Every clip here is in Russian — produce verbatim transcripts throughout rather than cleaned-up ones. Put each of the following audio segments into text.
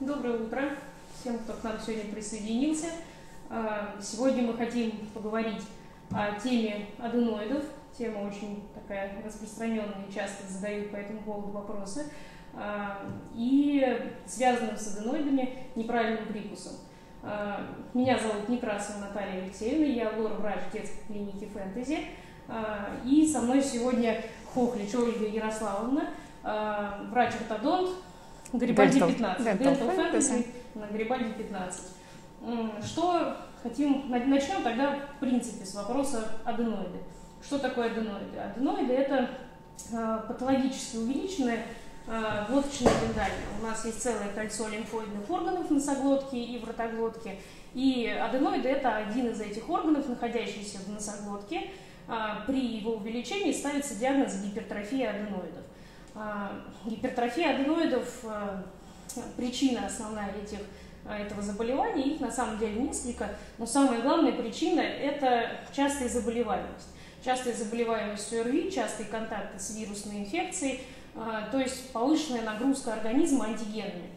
Доброе утро всем, кто к нам сегодня присоединился. Сегодня мы хотим поговорить о теме аденоидов. Тема очень такая распространенная, часто задают по этому поводу вопросы. И связанным с аденоидами неправильным прикусом. Меня зовут Некрасова Наталья Алексеевна, я лор-врач детской клиники «Фэнтези». И со мной сегодня Хохлич Ольга Ярославовна, врач-ортодонт, Гарибальди пятнадцать, Дентал Фэнтези на Гарибальди пятнадцать. Что хотим, начнем тогда в принципе с вопроса аденоиды. Что такое аденоиды? Аденоиды – это патологически увеличенная глоточная миндалина. У нас есть целое кольцо лимфоидных органов носоглотки и в ротоглотке. И аденоиды – это один из этих органов, находящийся в носоглотке. При его увеличении ставится диагноз гипертрофия аденоидов. Гипертрофия аденоидов – причина основная этих, этого заболевания, их на самом деле несколько, но самая главная причина – это частая заболеваемость. Частая заболеваемость ОРВИ, частые контакты с вирусной инфекцией, то есть повышенная нагрузка организма антигенами.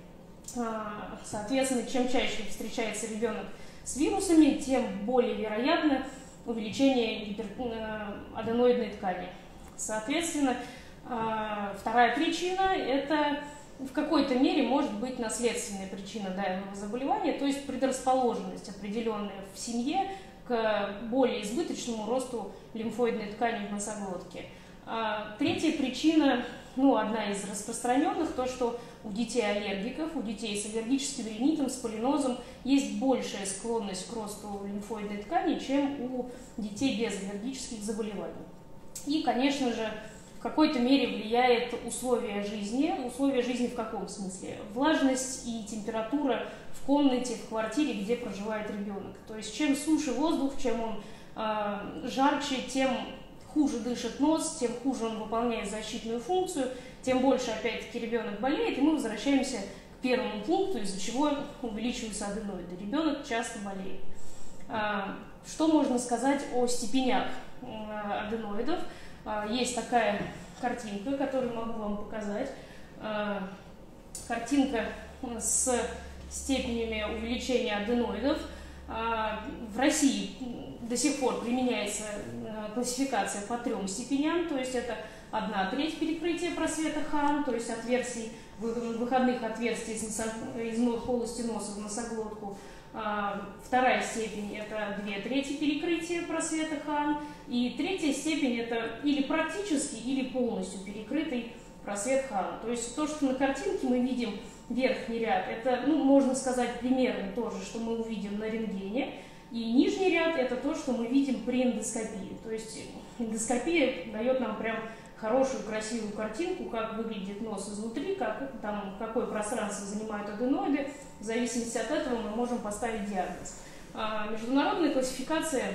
Соответственно, чем чаще встречается ребенок с вирусами, тем более вероятно увеличение гипер... аденоидной ткани. Соответственно, вторая причина – это в какой-то мере может быть наследственная причина данного заболевания, то есть предрасположенность определенная в семье к более избыточному росту лимфоидной ткани в носоглотке. Третья причина, ну, одна из распространенных, то, что у детей аллергиков, у детей с аллергическим ринитом, с полинозом есть большая склонность к росту лимфоидной ткани, чем у детей без аллергических заболеваний. И, конечно же, в какой-то мере влияет условия жизни. Условия жизни в каком смысле? Влажность и температура в комнате, в квартире, где проживает ребенок. То есть чем суше воздух, чем он э, жарче, тем хуже дышит нос, тем хуже он выполняет защитную функцию, тем больше опять-таки ребенок болеет, и мы возвращаемся к первому пункту, из-за чего увеличиваются аденоиды. Ребенок часто болеет. Э, что можно сказать о степенях э, аденоидов? Есть такая картинка, которую могу вам показать. Картинка с степенями увеличения аденоидов. В России до сих пор применяется классификация по трем степеням, то есть это одна треть перекрытия просвета Х, то есть отверстий, выходных отверстий из, носо, из полости носа в носоглотку. Вторая степень – это две трети перекрытия просвета Х. И третья степень – это или практически, или полностью перекрытый просвет Х. То есть то, что на картинке мы видим верхний ряд, это, ну, можно сказать, примерно то же, что мы увидим на рентгене. И нижний ряд – это то, что мы видим при эндоскопии. То есть эндоскопия дает нам прям хорошую, красивую картинку, как выглядит нос изнутри, как, там, какое пространство занимают аденоиды. В зависимости от этого мы можем поставить диагноз. А, международная классификация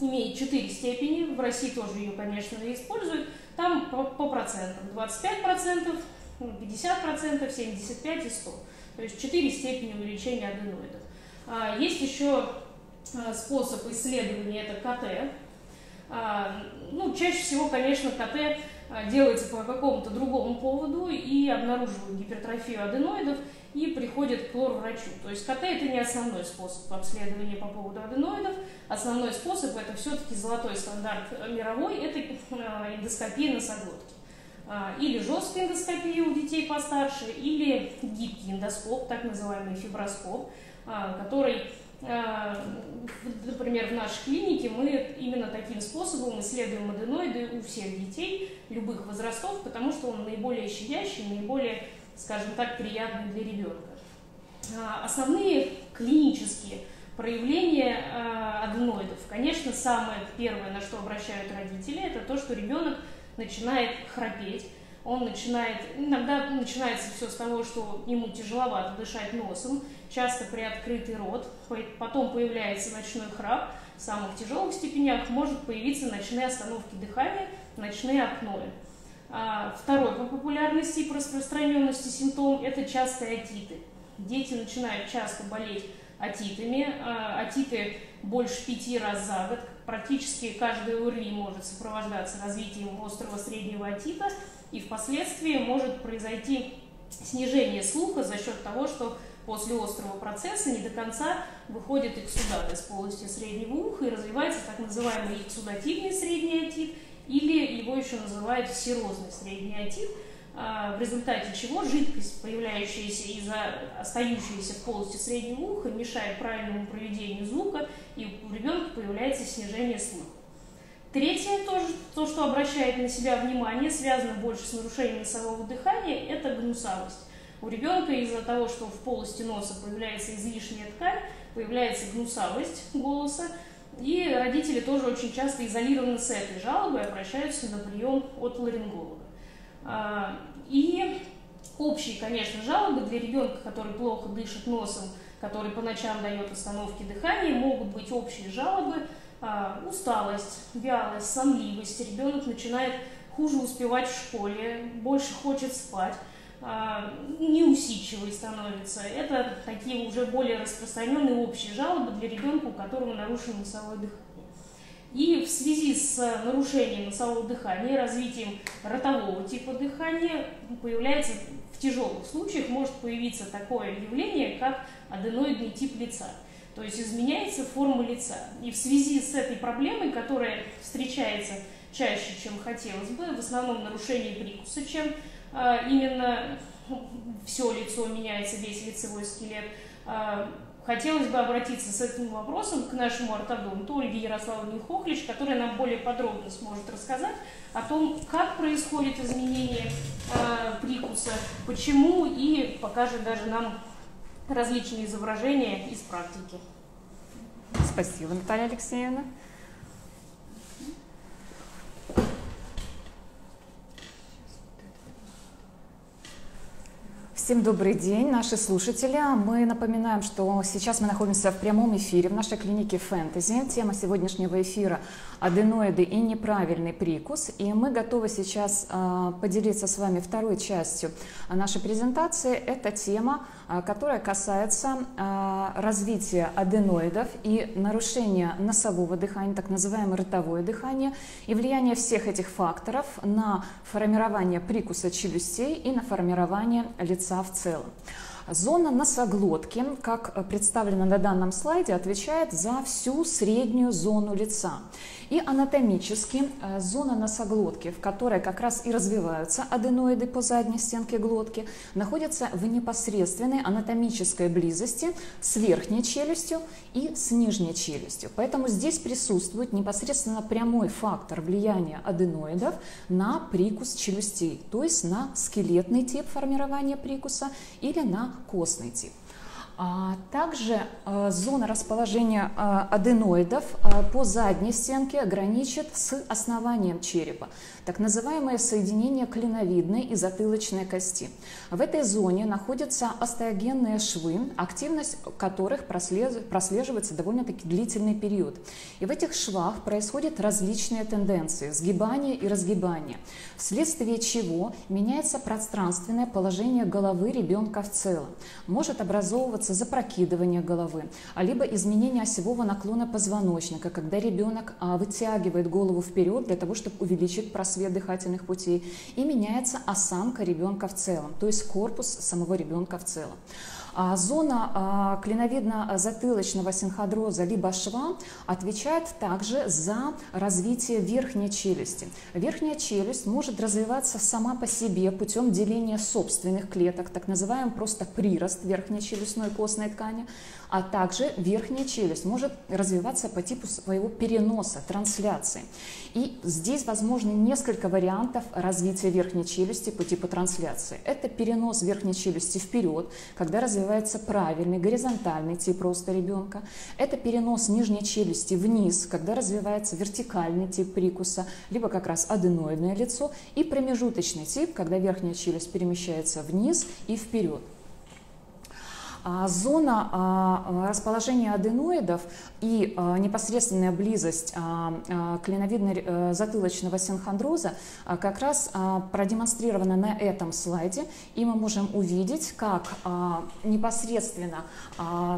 имеет четыре степени. В России тоже ее, конечно, используют. Там по, по процентам двадцать пять процентов, пятьдесят процентов, семьдесят пять процентов и сто процентов. То есть четыре степени увеличения аденоидов. А, есть еще способ исследования – это КТ. А, ну, чаще всего, конечно, КТ делается по какому-то другому поводу и обнаруживают гипертрофию аденоидов и приходят к лор-врачу. То есть КТ – это не основной способ обследования по поводу аденоидов. Основной способ – это все-таки золотой стандарт мировой – это эндоскопия носоглотки. Или жесткая эндоскопия у детей постарше, или гибкий эндоскоп, так называемый фиброскоп, который, например, в нашей клинике мы именно таким способом исследуем аденоиды у всех детей любых возрастов, потому что он наиболее щадящий, наиболее, скажем так, приятный для ребенка. Основные клинические проявления аденоидов, конечно, самое первое, на что обращают родители, это то, что ребенок начинает храпеть. Он начинает, иногда начинается все с того, что ему тяжеловато дышать носом, часто приоткрытый рот, потом появляется ночной храп, в самых тяжелых степенях может появиться ночные остановки дыхания, ночные апноэ. Второй по популярности и распространенности симптом – это частые отиты. Дети начинают часто болеть отитами, отиты больше пяти раз за год, практически каждый ОРВИ может сопровождаться развитием острого среднего отита, и впоследствии может произойти снижение слуха за счет того, что после острого процесса не до конца выходит эксудат из полости среднего уха и развивается так называемый эксудативный средний отит, или его еще называют серозный средний отит, в результате чего жидкость, появляющаяся и остающаяся в полости среднего уха, мешает правильному проведению звука, и у ребенка появляется снижение слуха. Третье, тоже, то, что обращает на себя внимание, связано больше с нарушением носового дыхания, это гнусавость. У ребенка из-за того, что в полости носа появляется излишняя ткань, появляется гнусавость голоса, и родители тоже очень часто изолированы с этой жалобой, обращаются на прием от ларинголога. И общие, конечно, жалобы для ребенка, который плохо дышит носом, который по ночам дает остановки дыхания, могут быть общие жалобы: усталость, вялость, сонливость. Ребенок начинает хуже успевать в школе, больше хочет спать, неусидчивый становится. Это такие уже более распространенные общие жалобы для ребенка, у которого нарушено носовое дыхание. И в связи с нарушением носового дыхания, развитием ротового типа дыхания, появляется в тяжелых случаях может появиться такое явление, как аденоидный тип лица. То есть изменяется форма лица. И в связи с этой проблемой, которая встречается чаще, чем хотелось бы, в основном нарушение прикуса, чем э, именно все лицо меняется, весь лицевой скелет, э, хотелось бы обратиться с этим вопросом к нашему ортодонту Ольге Ярославовне Хохлич, которая нам более подробно сможет рассказать о том, как происходит изменение э, прикуса, почему, и покажет даже нам различные изображения из практики. Спасибо, Наталья Алексеевна. Всем добрый день, наши слушатели. Мы напоминаем, что сейчас мы находимся в прямом эфире в нашей клинике «Фэнтези». Тема сегодняшнего эфира – аденоиды и неправильный прикус. И мы готовы сейчас поделиться с вами второй частью нашей презентации. Это тема, которая касается развития аденоидов и нарушения носового дыхания, так называемое ротовое дыхание, и влияние всех этих факторов на формирование прикуса челюстей и на формирование лица в целом. Зона носоглотки, как представлено на данном слайде, отвечает за всю среднюю зону лица. И анатомически зона носоглотки, в которой как раз и развиваются аденоиды по задней стенке глотки, находится в непосредственной анатомической близости с верхней челюстью и с нижней челюстью. Поэтому здесь присутствует непосредственно прямой фактор влияния аденоидов на прикус челюстей, то есть на скелетный тип формирования прикуса или на костный тип. Также зона расположения аденоидов по задней стенке граничит с основанием черепа, так называемое соединение клиновидной и затылочной кости. В этой зоне находятся остеогенные швы, активность которых прослеживается довольно-таки длительный период. И в этих швах происходят различные тенденции – сгибание и разгибание, вследствие чего меняется пространственное положение головы ребенка в целом. Может образовываться запрокидывание головы, либо изменение осевого наклона позвоночника, когда ребенок вытягивает голову вперед для того, чтобы увеличить просвет дыхательных путей, и меняется осанка ребенка в целом, то есть корпус самого ребенка в целом. Зона клиновидно-затылочного синходроза либо шва отвечает также за развитие верхней челюсти. Верхняя челюсть может развиваться сама по себе путем деления собственных клеток, так называемый просто прирост верхней челюстной костной ткани, а также верхняя челюсть может развиваться по типу своего переноса, трансляции. И здесь возможны несколько вариантов развития верхней челюсти по типу трансляции. Это перенос верхней челюсти вперед, когда развивается правильный горизонтальный тип роста ребенка. Это перенос нижней челюсти вниз, когда развивается вертикальный тип прикуса, либо как раз аденоидное лицо, и промежуточный тип, когда верхняя челюсть перемещается вниз и вперед. Зона расположения аденоидов и непосредственная близость клиновидно-затылочного синхондроза как раз продемонстрирована на этом слайде, и мы можем увидеть, как непосредственно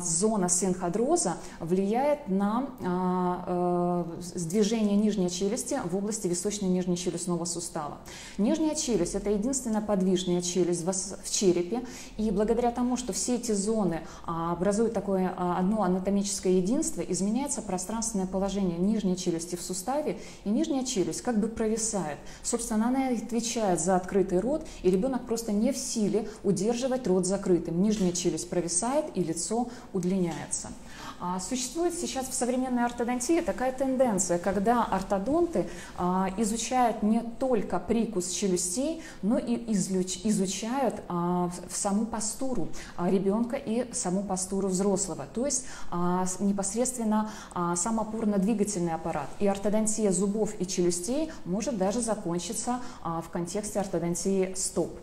зона синхондроза влияет на движение нижней челюсти в области височно-нижнечелюстного сустава. Нижняя челюсть – это единственная подвижная челюсть в черепе, и благодаря тому, что все эти зоны зоны образуют такое одно анатомическое единство, изменяется пространственное положение нижней челюсти в суставе, и нижняя челюсть как бы провисает. Собственно, она отвечает за открытый рот, и ребенок просто не в силе удерживать рот закрытым. Нижняя челюсть провисает, и лицо удлиняется. Существует сейчас в современной ортодонтии такая тенденция, когда ортодонты изучают не только прикус челюстей, но и изучают саму постуру ребенка и саму постуру взрослого, то есть непосредственно сам опорно-двигательный аппарат. И ортодонтия зубов и челюстей может даже закончиться в контексте ортодонтии стоп.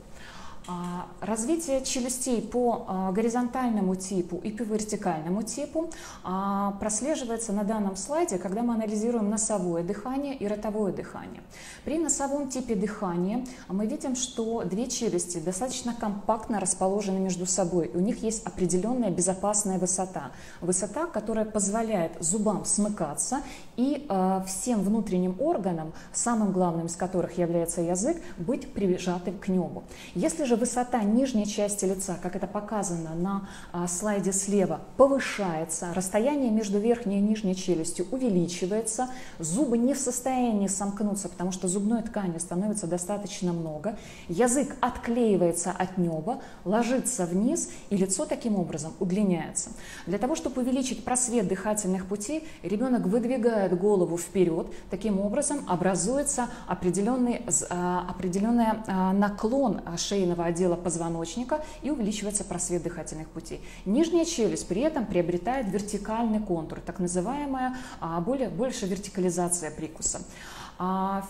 Развитие челюстей по горизонтальному типу и по вертикальному типу прослеживается на данном слайде, когда мы анализируем носовое дыхание и ротовое дыхание. При носовом типе дыхания мы видим, что две челюсти достаточно компактно расположены между собой, и у них есть определенная безопасная высота. Высота, которая позволяет зубам смыкаться и всем внутренним органам, самым главным из которых является язык, быть прижатым к небу. Если же высота нижней части лица, как это показано на слайде слева, повышается, расстояние между верхней и нижней челюстью увеличивается, зубы не в состоянии сомкнуться, потому что зубной ткани становится достаточно много, язык отклеивается от неба, ложится вниз, и лицо таким образом удлиняется. Для того, чтобы увеличить просвет дыхательных путей, ребенок выдвигает голову вперед, таким образом образуется определенный, определенный наклон шейного отдела позвоночника, и увеличивается просвет дыхательных путей. Нижняя челюсть при этом приобретает вертикальный контур, так называемая более, больше вертикализация прикуса.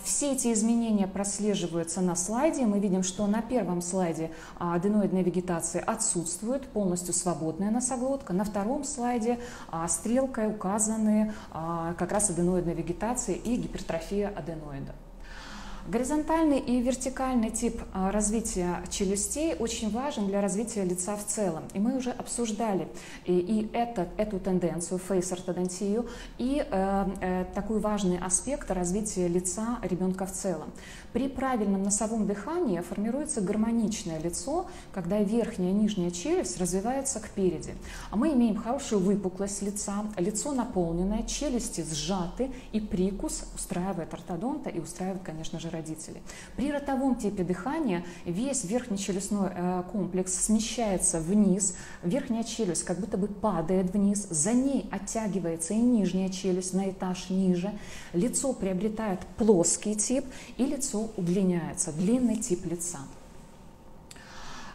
Все эти изменения прослеживаются на слайде. Мы видим, что на первом слайде аденоидная вегетация отсутствует, полностью свободная носоглотка. На втором слайде стрелкой указаны как раз аденоидная вегетация и гипертрофия аденоида. Горизонтальный и вертикальный тип развития челюстей очень важен для развития лица в целом. И мы уже обсуждали и, и это, эту тенденцию, фейс-ортодонтию, и э, э, такой важный аспект развития лица ребенка в целом. При правильном носовом дыхании формируется гармоничное лицо, когда верхняя и нижняя челюсть развиваются кпереди. А мы имеем хорошую выпуклость лица, лицо наполненное, челюсти сжаты, и прикус устраивает ортодонта и устраивает, конечно же, родителей. При ротовом типе дыхания весь верхнечелюстной комплекс смещается вниз, верхняя челюсть как будто бы падает вниз, за ней оттягивается и нижняя челюсть на этаж ниже, лицо приобретает плоский тип, и лицо удлиняется, длинный тип лица.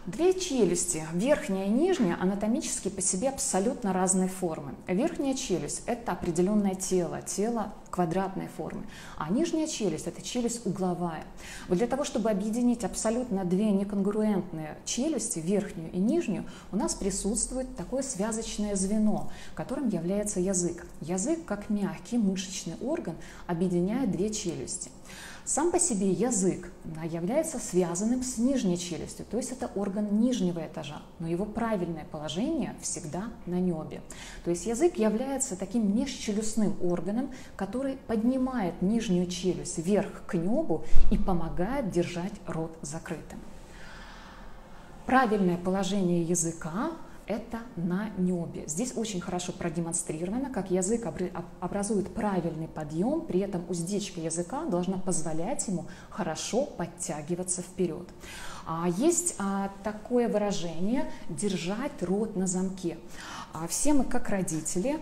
Две челюсти, верхняя и нижняя, анатомически по себе абсолютно разной формы. Верхняя челюсть – это определенное тело, тело квадратной формы, а нижняя челюсть – это челюсть угловая. Вот для того, чтобы объединить абсолютно две неконгруентные челюсти, верхнюю и нижнюю, у нас присутствует такое связочное звено, которым является язык. Язык, как мягкий мышечный орган, объединяет две челюсти. Сам по себе язык является связанным с нижней челюстью, то есть это орган нижнего этажа, но его правильное положение всегда на небе. То есть язык является таким межчелюстным органом, который поднимает нижнюю челюсть вверх к небу и помогает держать рот закрытым. Правильное положение языка это на небе. Здесь очень хорошо продемонстрировано, как язык образует правильный подъем, при этом уздечка языка должна позволять ему хорошо подтягиваться вперед. Есть такое выражение «держать рот на замке». Все мы, как родители,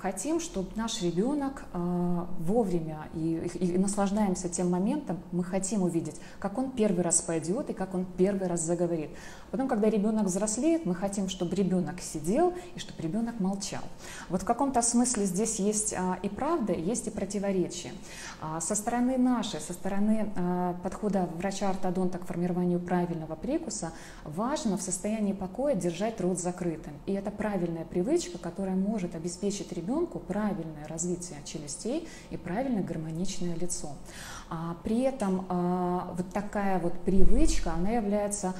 хотим, чтобы наш ребенок вовремя, и, и наслаждаемся тем моментом, мы хотим увидеть, как он первый раз пойдет и как он первый раз заговорит. Потом, когда ребенок взрослеет, мы хотим, чтобы ребенок сидел и чтобы ребенок молчал. Вот в каком-то смысле здесь есть и правда, есть и противоречие. Со стороны нашей, со стороны подхода врача-ортодонта к формированию правильного прикуса, важно в состоянии покоя держать рот закрытым. И это правильное прикус. Привычка, которая может обеспечить ребенку правильное развитие челюстей и правильно гармоничное лицо. При этом вот такая вот привычка, она является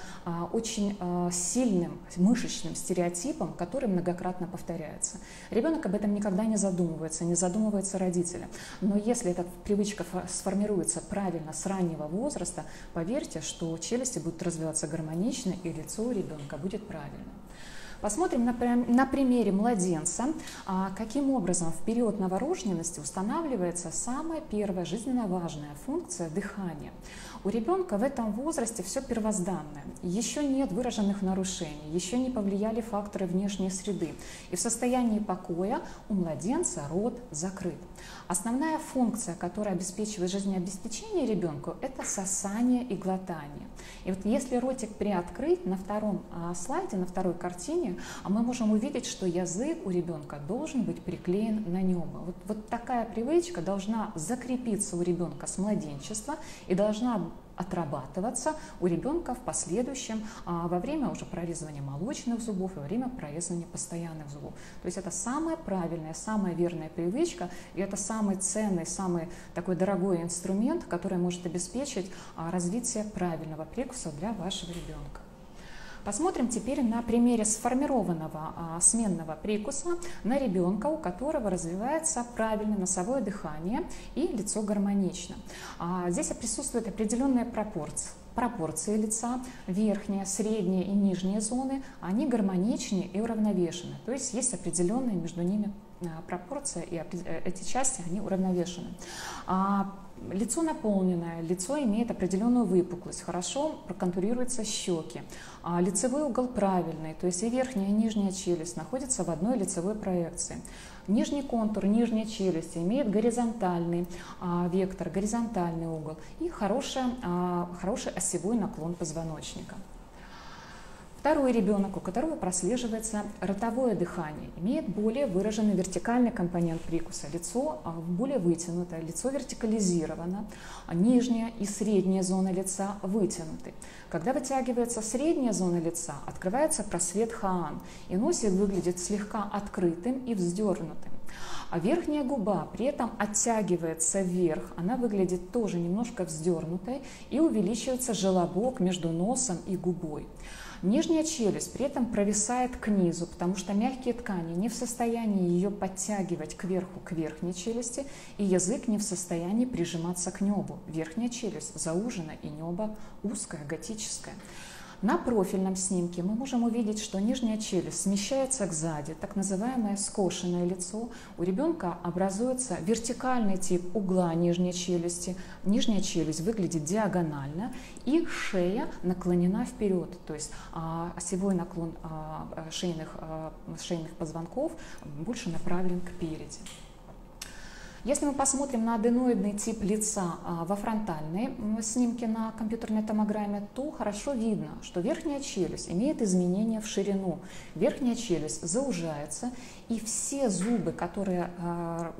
очень сильным мышечным стереотипом, который многократно повторяется. Ребенок об этом никогда не задумывается, не задумывается родители. Но если эта привычка сформируется правильно с раннего возраста, поверьте, что челюсти будут развиваться гармонично и лицо у ребенка будет правильным. Посмотрим на, на примере младенца, каким образом в период новорожденности устанавливается самая первая жизненно важная функция дыхания. У ребенка в этом возрасте все первозданное, еще нет выраженных нарушений, еще не повлияли факторы внешней среды, и в состоянии покоя у младенца рот закрыт. Основная функция, которая обеспечивает жизнеобеспечение ребенку, это сосание и глотание. И вот если ротик приоткрыть, на втором слайде, на второй картине, мы можем увидеть, что язык у ребенка должен быть приклеен на небо. Вот, вот такая привычка должна закрепиться у ребенка с младенчества и должна отрабатываться у ребенка в последующем во время уже прорезывания молочных зубов и во время прорезывания постоянных зубов. То есть это самая правильная, самая верная привычка, и это самый ценный, самый такой дорогой инструмент, который может обеспечить развитие правильного прикуса для вашего ребенка. Посмотрим теперь на примере сформированного а, сменного прикуса на ребенка, у которого развивается правильное носовое дыхание и лицо гармонично. А, здесь присутствует определенная пропорция. Пропорции лица, верхняя, средняя и нижняя зоны, они гармоничны и уравновешены. То есть есть определенная между ними пропорция, и эти части, они уравновешены. А лицо наполненное, лицо имеет определенную выпуклость, хорошо проконтурируются щеки. А лицевой угол правильный, то есть и верхняя, и нижняя челюсть находятся в одной лицевой проекции. Нижний контур нижней челюсти имеет горизонтальный а, вектор, горизонтальный угол и хороший, а, хороший осевой наклон позвоночника. Второй ребенок, у которого прослеживается ротовое дыхание, имеет более выраженный вертикальный компонент прикуса. Лицо более вытянутое, лицо вертикализировано, нижняя и средняя зона лица вытянуты. Когда вытягивается средняя зона лица, открывается просвет хоан, и носик выглядит слегка открытым и вздернутым. А верхняя губа при этом оттягивается вверх, она выглядит тоже немножко вздернутой, и увеличивается желобок между носом и губой. Нижняя челюсть при этом провисает к низу, потому что мягкие ткани не в состоянии ее подтягивать кверху, к верхней челюсти, и язык не в состоянии прижиматься к небу. Верхняя челюсть заужена и небо узкое, готическое. На профильном снимке мы можем увидеть, что нижняя челюсть смещается кзади, так называемое скошенное лицо. У ребенка образуется вертикальный тип угла нижней челюсти, нижняя челюсть выглядит диагонально, и шея наклонена вперед, то есть осевой наклон шейных, шейных позвонков больше направлен к переди. Если мы посмотрим на аденоидный тип лица во фронтальной снимке на компьютерной томограмме, то хорошо видно, что верхняя челюсть имеет изменения в ширину, верхняя челюсть заужается, и все зубы, которые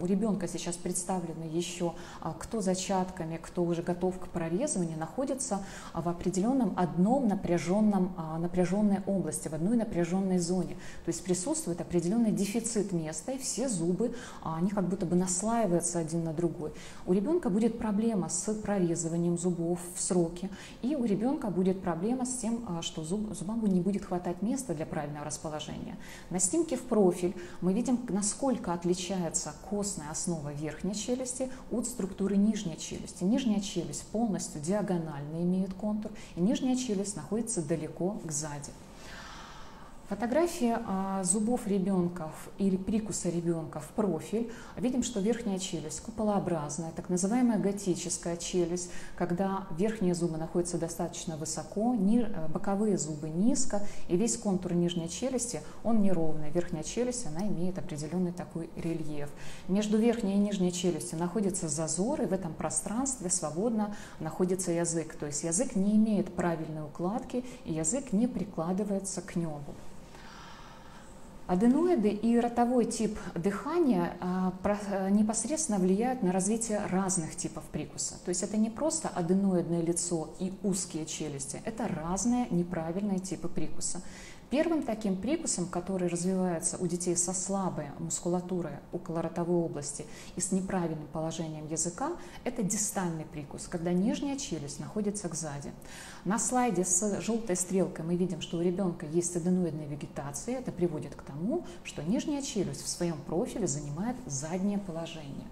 у ребенка сейчас представлены еще кто зачатками, кто уже готов к прорезыванию, находятся в определенном одном напряженном, напряженной области, в одной напряженной зоне. То есть присутствует определенный дефицит места, и все зубы, они как будто бы наслаиваются один на другой. У ребенка будет проблема с прорезыванием зубов в сроке, и у ребенка будет проблема с тем, что зуб, зубам не будет хватать места для правильного расположения. На снимке в профиль мы видим, насколько отличается костная основа верхней челюсти от структуры нижней челюсти. Нижняя челюсть полностью диагонально имеет контур, и нижняя челюсть находится далеко кзади. Фотографии зубов ребенка или прикуса ребенка в профиль. Видим, что верхняя челюсть куполообразная, так называемая готическая челюсть, когда верхние зубы находятся достаточно высоко, боковые зубы низко, и весь контур нижней челюсти, он неровный. Верхняя челюсть, она имеет определенный такой рельеф. Между верхней и нижней челюстью находятся зазоры, в этом пространстве свободно находится язык. То есть язык не имеет правильной укладки, и язык не прикладывается к небу. Аденоиды и ротовой тип дыхания непосредственно влияют на развитие разных типов прикуса. То есть это не просто аденоидное лицо и узкие челюсти, это разные неправильные типы прикуса. Первым таким прикусом, который развивается у детей со слабой мускулатурой около ротовой области и с неправильным положением языка, это дистальный прикус, когда нижняя челюсть находится кзади. На слайде с желтой стрелкой мы видим, что у ребенка есть аденоидная вегетация, это приводит к тому, что нижняя челюсть в своем профиле занимает заднее положение.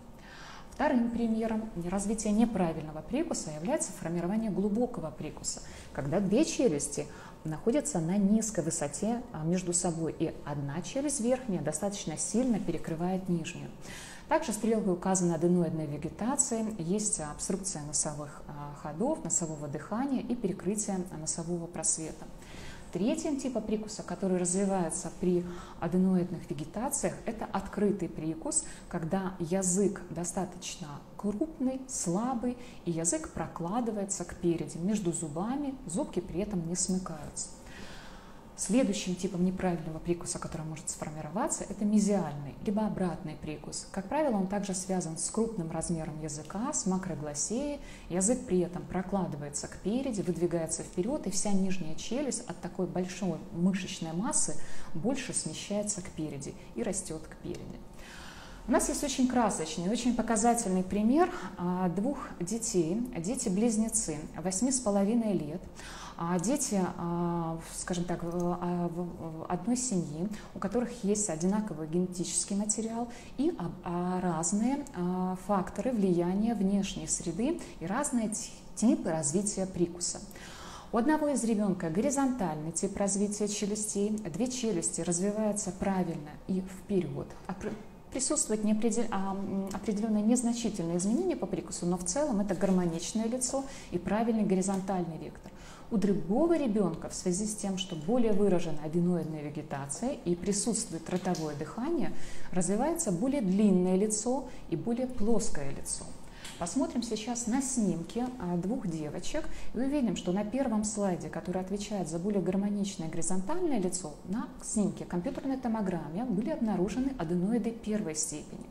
Вторым примером развития неправильного прикуса является формирование глубокого прикуса, когда две челюсти находятся на низкой высоте между собой, и одна челюсть верхняя достаточно сильно перекрывает нижнюю. Также стрелкой указана аденоидная вегетация, есть обструкция носовых ходов, носового дыхания и перекрытие носового просвета. Третьим типом прикуса, который развивается при аденоидных вегетациях, это открытый прикус, когда язык достаточно крупный, слабый, и язык прокладывается кпереди между зубами, зубки при этом не смыкаются. Следующим типом неправильного прикуса, который может сформироваться, это мезиальный, либо обратный прикус. Как правило, он также связан с крупным размером языка, с макроглоссией. Язык при этом прокладывается кпереди, выдвигается вперед, и вся нижняя челюсть от такой большой мышечной массы больше смещается кпереди и растет кпереди. У нас есть очень красочный, очень показательный пример двух детей, дети-близнецы, восьми с половиной лет, дети, скажем так, одной семьи, у которых есть одинаковый генетический материал и разные факторы влияния внешней среды и разные типы развития прикуса. У одного из ребенка горизонтальный тип развития челюстей, две челюсти развиваются правильно и вперед. Присутствуют определенные незначительные изменения по прикусу, но в целом это гармоничное лицо и правильный горизонтальный вектор. У другого ребенка в связи с тем, что более выражена аденоидная вегетация и присутствует ротовое дыхание, развивается более длинное лицо и более плоское лицо. Посмотрим сейчас на снимки двух девочек и увидим, что на первом слайде, который отвечает за более гармоничное горизонтальное лицо, на снимке компьютерной томограмме были обнаружены аденоиды первой степени.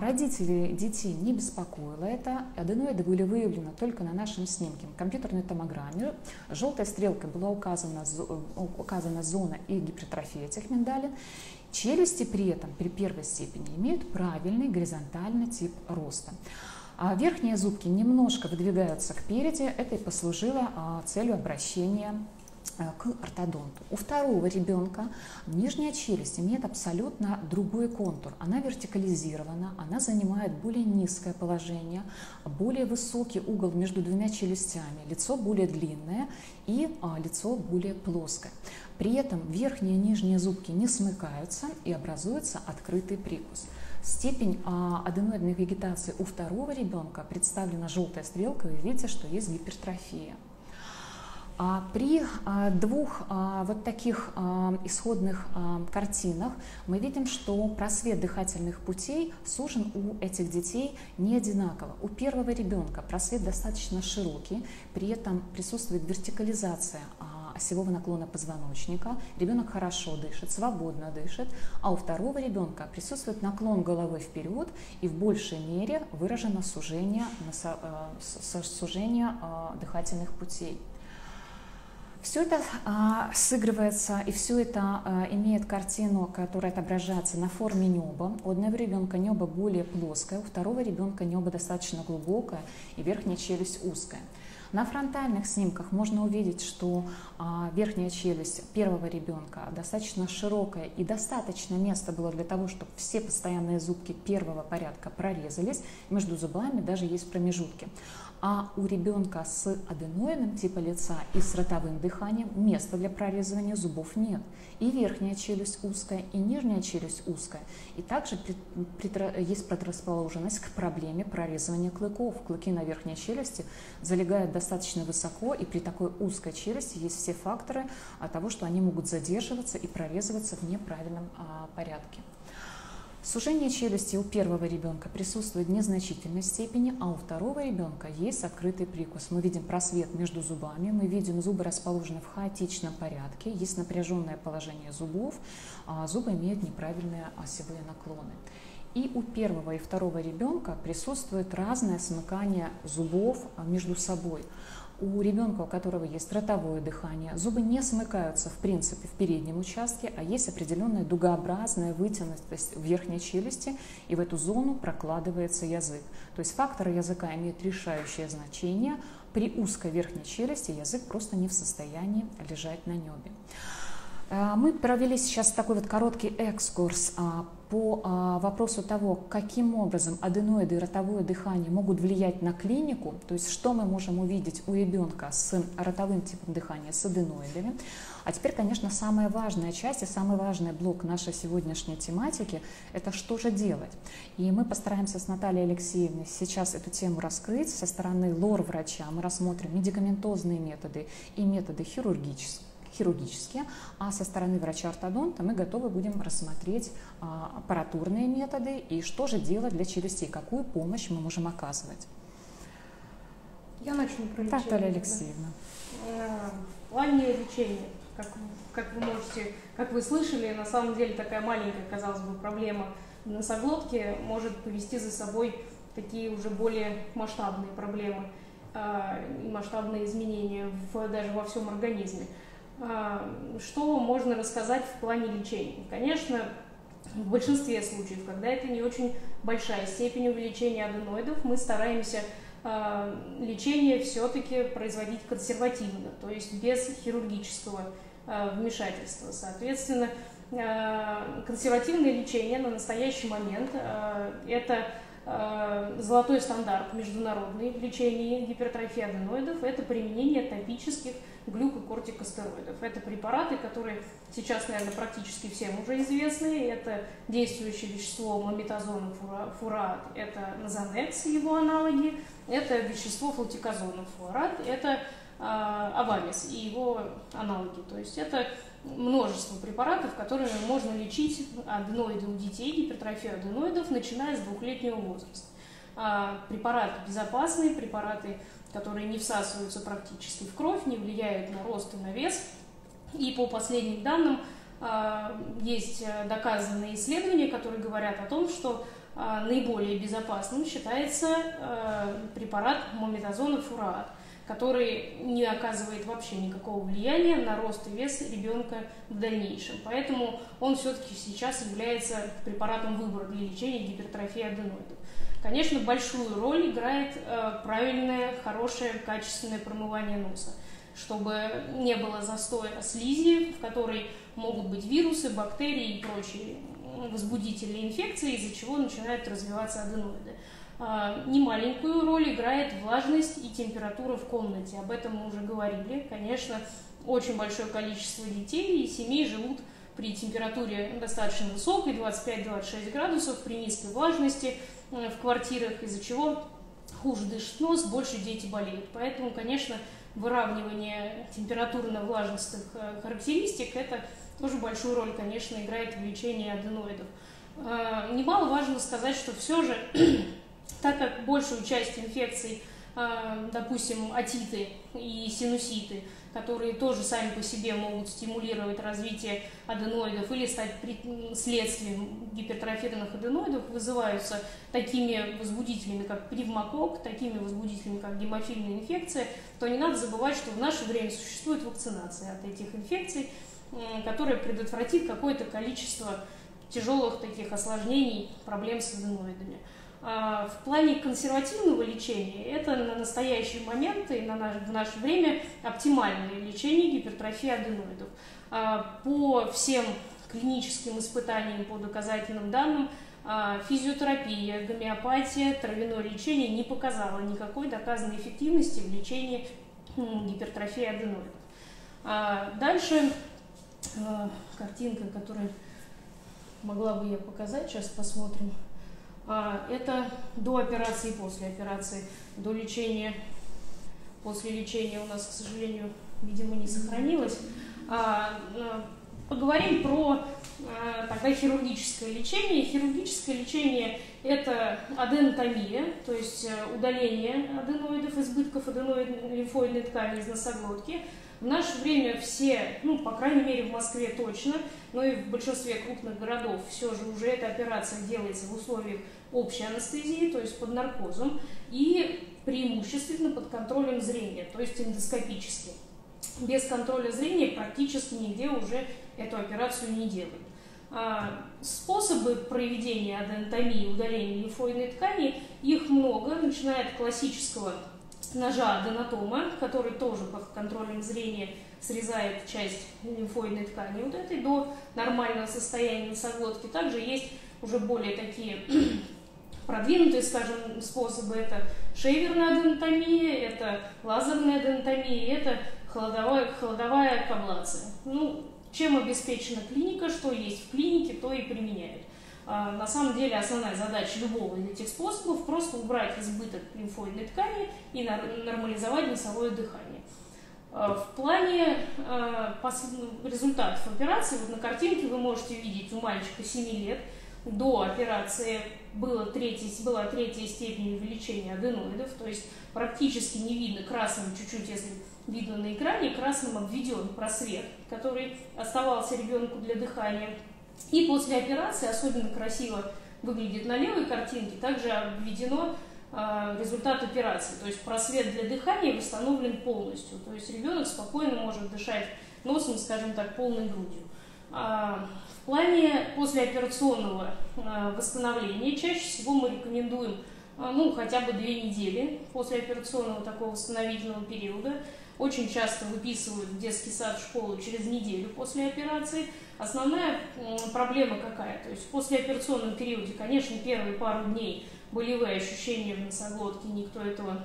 Родители детей не беспокоило это, аденоиды были выявлены только на нашем снимке. В компьютерной томограмме желтой стрелкой была указана, указана зона и гипертрофия этих миндалин. Челюсти при этом при первой степени имеют правильный горизонтальный тип роста. А верхние зубки немножко выдвигаются кпереди, это и послужило целью обращения к ортодонту. У второго ребенка нижняя челюсть имеет абсолютно другой контур. Она вертикализирована, она занимает более низкое положение, более высокий угол между двумя челюстями, лицо более длинное и лицо более плоское. При этом верхние и нижние зубки не смыкаются и образуется открытый прикус. Степень аденоидной вегетации у второго ребенка представлена желтой стрелкой, вы видите, что есть гипертрофия. При двух вот таких исходных картинах мы видим, что просвет дыхательных путей сужен у этих детей не одинаково. У первого ребенка просвет достаточно широкий, при этом присутствует вертикализация осевого наклона позвоночника, ребенок хорошо дышит, свободно дышит, а у второго ребенка присутствует наклон головы вперед и в большей мере выражено сужение, сужение дыхательных путей. Все это а, сыгрывается и все это а, имеет картину, которая отображается на форме неба. У одного ребенка небо более плоское, у второго ребенка небо достаточно глубокое и верхняя челюсть узкая. На фронтальных снимках можно увидеть, что а, верхняя челюсть первого ребенка достаточно широкая и достаточно места было для того, чтобы все постоянные зубки первого порядка прорезались, между зубами даже есть промежутки. А у ребенка с аденоидным типа лица и с ротовым дыханием места для прорезывания зубов нет. И верхняя челюсть узкая, и нижняя челюсть узкая. И также есть предрасположенность к проблеме прорезывания клыков. Клыки на верхней челюсти залегают достаточно высоко, и при такой узкой челюсти есть все факторы того, что они могут задерживаться и прорезываться в неправильном порядке. Сужение челюсти у первого ребенка присутствует в незначительной степени, а у второго ребенка есть открытый прикус. Мы видим просвет между зубами, мы видим зубы расположены в хаотичном порядке, есть напряженное положение зубов, а зубы имеют неправильные осевые наклоны. И у первого и второго ребенка присутствует разное смыкание зубов между собой. У ребенка, у которого есть ротовое дыхание, зубы не смыкаются в принципе в переднем участке, а есть определенная дугообразная вытянутость в верхней челюсти, и в эту зону прокладывается язык. То есть факторы языка имеют решающее значение. При узкой верхней челюсти язык просто не в состоянии лежать на небе. Мы провели сейчас такой вот короткий экскурс по вопросу того, каким образом аденоиды и ротовое дыхание могут влиять на клинику, то есть что мы можем увидеть у ребенка с ротовым типом дыхания, с аденоидами. А теперь, конечно, самая важная часть и самый важный блок нашей сегодняшней тематики – это что же делать. И мы постараемся с Натальей Алексеевной сейчас эту тему раскрыть. Со стороны лор-врача мы рассмотрим медикаментозные методы и методы хирургические. хирургические, а со стороны врача-ортодонта мы готовы будем рассмотреть аппаратурные методы и что же делать для челюстей, какую помощь мы можем оказывать. Я начну про лечение. Наталья Алексеевна. В плане лечения, как, как вы можете, как вы слышали, на самом деле такая маленькая, казалось бы, проблема носоглотки может повести за собой такие уже более масштабные проблемы и масштабные изменения в, даже во всем организме. Что можно рассказать в плане лечения? Конечно, в большинстве случаев, когда это не очень большая степень увеличения аденоидов, мы стараемся лечение все-таки производить консервативно, то есть без хирургического вмешательства. Соответственно, консервативное лечение на настоящий момент – это золотой стандарт международный в лечении гипертрофии аденоидов – это применение топических глюкокортикостероидов. Это препараты, которые сейчас, наверное, практически всем уже известны. Это действующее вещество мометазон фурат, это назонекс и его аналоги, это вещество флотиказон фурат, это авамис и его аналоги. То есть это множество препаратов, которыми можно лечить аденоиды у детей, гипертрофию аденоидов, начиная с двухлетнего возраста. Препараты безопасные, препараты, которые не всасываются практически в кровь, не влияют на рост и на вес. И по последним данным есть доказанные исследования, которые говорят о том, что наиболее безопасным считается препарат мометазон фурат, который не оказывает вообще никакого влияния на рост и вес ребенка в дальнейшем. Поэтому он все-таки сейчас является препаратом выбора для лечения гипертрофии аденоидов. Конечно, большую роль играет правильное, хорошее, качественное промывание носа, чтобы не было застоя слизи, в которой могут быть вирусы, бактерии и прочие возбудители инфекции, из-за чего начинают развиваться аденоиды. Немаленькую роль играет влажность и температура в комнате. Об этом мы уже говорили. Конечно, очень большое количество детей и семей живут при температуре достаточно высокой, двадцать пять — двадцать шесть градусов, при низкой влажности в квартирах, из-за чего хуже дышит нос, больше дети болеют. Поэтому, конечно, выравнивание температурно-влажностных характеристик это тоже большую роль, конечно, играет в лечении аденоидов. Немаловажно сказать, что все же так как большую часть инфекций, допустим, отиты и синуситы, которые тоже сами по себе могут стимулировать развитие аденоидов или стать следствием гипертрофированных аденоидов, вызываются такими возбудителями, как пневмокок, такими возбудителями, как гемофильная инфекция, то не надо забывать, что в наше время существует вакцинация от этих инфекций, которая предотвратит какое-то количество тяжелых таких осложнений, проблем с аденоидами. В плане консервативного лечения это на настоящий момент и на наше, в наше время оптимальное лечение гипертрофии аденоидов. По всем клиническим испытаниям, по доказательным данным, физиотерапия, гомеопатия, травяное лечение не показало никакой доказанной эффективности в лечении гипертрофии аденоидов. Дальше картинка, которую могла бы я показать, сейчас посмотрим. Это до операции и после операции, до лечения, после лечения у нас, к сожалению, видимо, не сохранилось. Поговорим про тогда хирургическое лечение. Хирургическое лечение – это аденотомия, то есть удаление аденоидов, избытков аденоидной лимфоидной ткани из носоглотки. В наше время все, ну, по крайней мере, в Москве точно, но и в большинстве крупных городов все же уже эта операция делается в условиях общей анестезии, то есть под наркозом, и преимущественно под контролем зрения, то есть эндоскопически. Без контроля зрения практически нигде уже эту операцию не делают. Способы проведения аденотомии, удаления лимфоидной ткани, их много, начиная от классического ножа аденотома, который тоже под контролем зрения срезает часть лимфоидной ткани вот этой до нормального состояния носоглотки. Также есть уже более такие продвинутые, скажем, способы. Это шейверная аденотомия, это лазерная аденотомия, это холодовая, холодовая абляция. Ну, чем обеспечена клиника, что есть в клинике, то и применяют. А, на самом деле основная задача любого из этих способов просто убрать избыток лимфоидной ткани и нормализовать носовое дыхание. В плане э, результатов операции, вот на картинке вы можете видеть, у мальчика семи лет до операции было третья, была третья степень увеличения аденоидов, то есть практически не видно красным, чуть-чуть, если видно на экране, красным обведен просвет, который оставался ребенку для дыхания. И после операции, особенно красиво выглядит на левой картинке, также обведено результат операции, то есть просвет для дыхания восстановлен полностью, то есть ребенок спокойно может дышать носом, скажем так, полной грудью. В плане послеоперационного восстановления чаще всего мы рекомендуем ну, хотя бы две недели послеоперационного такого восстановительного периода. Очень часто выписывают в детский сад, в школу через неделю после операции. Основная проблема какая? То есть в послеоперационном периоде, конечно, первые пару дней болевые ощущения в носоглотке, никто этого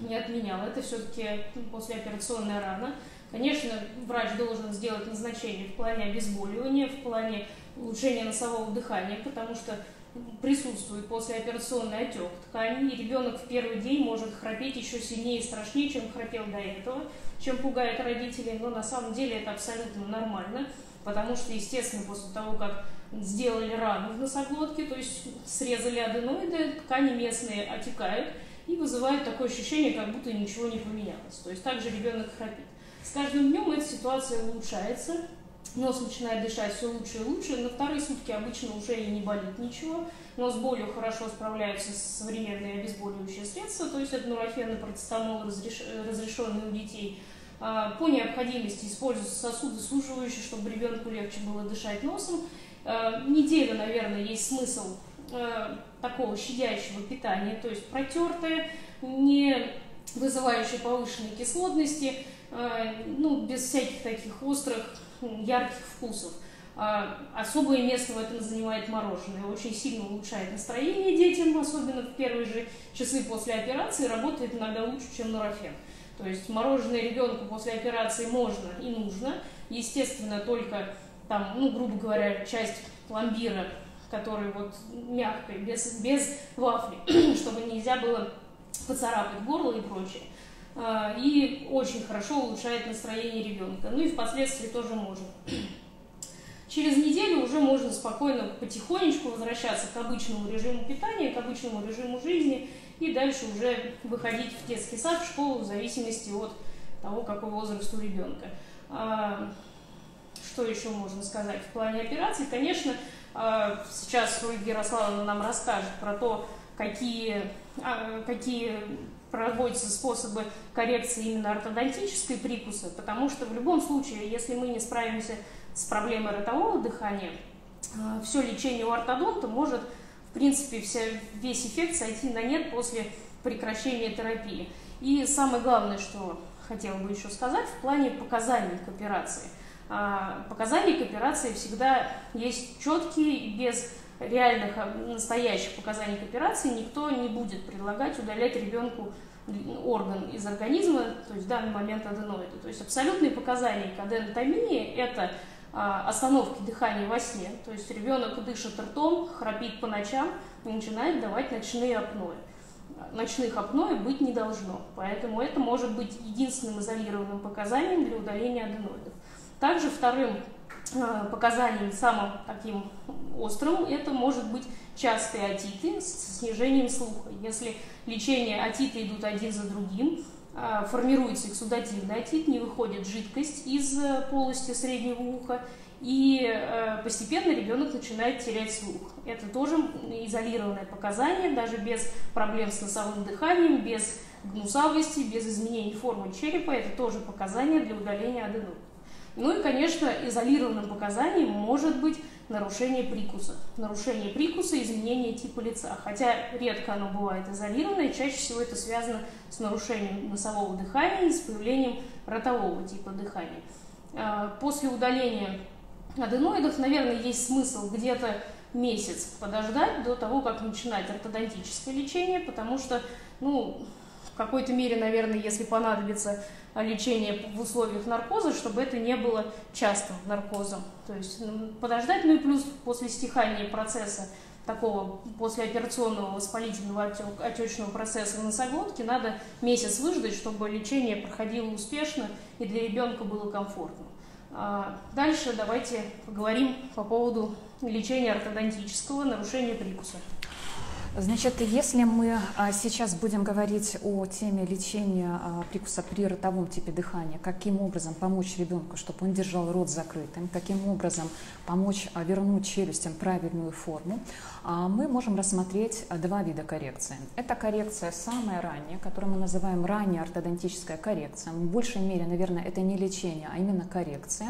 не отменял. Это все-таки послеоперационная рана. Конечно, врач должен сделать назначение в плане обезболивания, в плане улучшения носового дыхания, потому что присутствует послеоперационный отек ткани, и ребенок в первый день может храпеть еще сильнее и страшнее, чем храпел до этого, чем пугает родителей, но на самом деле это абсолютно нормально, потому что, естественно, после того, как сделали рану в носоглотке, то есть срезали аденоиды, ткани местные отекают и вызывают такое ощущение, как будто ничего не поменялось, то есть также ребенок храпит. С каждым днем эта ситуация улучшается, нос начинает дышать все лучше и лучше, на вторые сутки обычно уже и не болит ничего, но с болью хорошо справляются современные обезболивающие средства, то есть это нурофен и процетамол, разрешенные у детей. По необходимости используются сосудосуживающие, чтобы ребенку легче было дышать носом. Неделю, наверное, есть смысл такого щадящего питания, то есть протертое, не вызывающее повышенной кислотности, ну, без всяких таких острых, ярких вкусов. Особое место в этом занимает мороженое. Очень сильно улучшает настроение детям, особенно в первые же часы после операции, работает иногда лучше, чем нурофен. То есть мороженое ребенку после операции можно и нужно. Естественно, только там, ну, грубо говоря, часть пломбира, который вот мягкой, без, без вафли, чтобы нельзя было поцарапать горло и прочее. И очень хорошо улучшает настроение ребенка. Ну и впоследствии тоже можно. Через неделю уже можно спокойно потихонечку возвращаться к обычному режиму питания, к обычному режиму жизни и дальше уже выходить в детский сад, в школу, в зависимости от того, какой возраст у ребенка. Что еще можно сказать в плане операций? Конечно, сейчас Ольга Ярославовна нам расскажет про то, какие, какие проводятся способы коррекции именно ортодонтической прикуса, потому что в любом случае, если мы не справимся с проблемой ротового дыхания, все лечение у ортодонта может, в принципе, вся, весь эффект сойти на нет после прекращения терапии. И самое главное, что хотела бы еще сказать, в плане показаний к операции. Показания к операции всегда есть четкие, и без реальных, настоящих показаний к операции никто не будет предлагать удалять ребенку орган из организма, то есть в данный момент аденоиды. То есть абсолютные показания к аденотомии – это остановки дыхания во сне, то есть ребенок дышит ртом, храпит по ночам и начинает давать ночные апноэ. Ночных апноэ быть не должно, поэтому это может быть единственным изолированным показанием для удаления аденоидов. Также вторым показанием, самым таким острым, это может быть частые отиты с снижением слуха. Если лечение отиты идут один за другим, формируется эксудативный отит, не выходит жидкость из полости среднего уха, и постепенно ребенок начинает терять слух. Это тоже изолированное показание, даже без проблем с носовым дыханием, без гнусавости, без изменений формы черепа, это тоже показание для удаления аденоида. Ну и, конечно, изолированным показанием может быть нарушение прикуса. Нарушение прикуса, изменение типа лица. Хотя редко оно бывает изолированное, чаще всего это связано с нарушением носового дыхания и с появлением ротового типа дыхания. После удаления аденоидов, наверное, есть смысл где-то месяц подождать до того, как начинать ортодонтическое лечение, потому что, ну, в какой-то мере, наверное, если понадобится лечение в условиях наркоза, чтобы это не было частым наркозом. То есть подождать, ну и плюс после стихания процесса такого послеоперационного воспалительного отек, отечного процесса в носоглотке надо месяц выждать, чтобы лечение проходило успешно и для ребенка было комфортно. Дальше давайте поговорим по поводу лечения ортодонтического нарушения прикуса. Значит, если мы сейчас будем говорить о теме лечения прикуса при ротовом типе дыхания, каким образом помочь ребенку, чтобы он держал рот закрытым, каким образом помочь вернуть челюстям правильную форму, мы можем рассмотреть два вида коррекции. Это коррекция самая ранняя, которую мы называем ранняя ортодонтическая коррекция. В большей мере, наверное, это не лечение, а именно коррекция.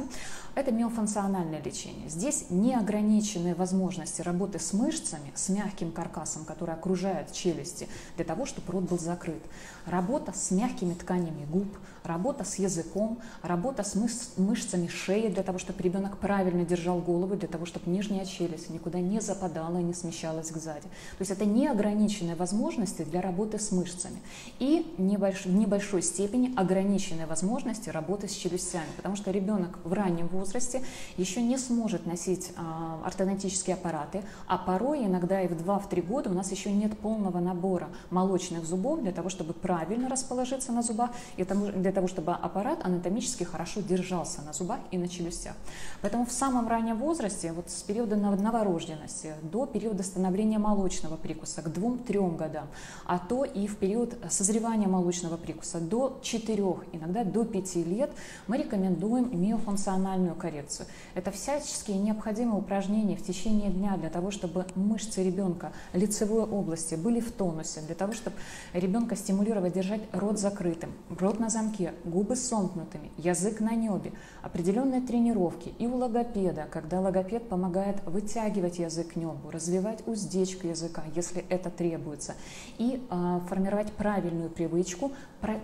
Это миофункциональное лечение. Здесь неограниченные возможности работы с мышцами, с мягким каркасом, который окружает челюсти, для того, чтобы рот был закрыт. Работа с мягкими тканями губ, работа с языком, работа с мышц, мышцами шеи, для того, чтобы ребенок правильно держал голову, для того, чтобы нижняя челюсть никуда не западала и не смещалась кзади. То есть это неограниченные возможности для работы с мышцами. И небольш, в небольшой степени ограниченные возможности работы с челюстями, потому что ребенок в раннем возрасте возрасте еще не сможет носить а, ортодонтические аппараты, а порой иногда и в два-три года у нас еще нет полного набора молочных зубов для того, чтобы правильно расположиться на зубах, и для того, чтобы аппарат анатомически хорошо держался на зубах и на челюстях. Поэтому в самом раннем возрасте, вот с периода новорожденности до периода становления молочного прикуса к двум-трем годам, а то и в период созревания молочного прикуса до четырёх, иногда до пяти лет, мы рекомендуем миофункциональную коррекцию. Это всяческие необходимые упражнения в течение дня для того, чтобы мышцы ребенка лицевой области были в тонусе, для того, чтобы ребенка стимулировать держать рот закрытым, рот на замке, губы сомкнутыми, язык на небе, определенные тренировки и у логопеда, когда логопед помогает вытягивать язык к небу, развивать уздечку языка, если это требуется, и э, формировать правильную привычку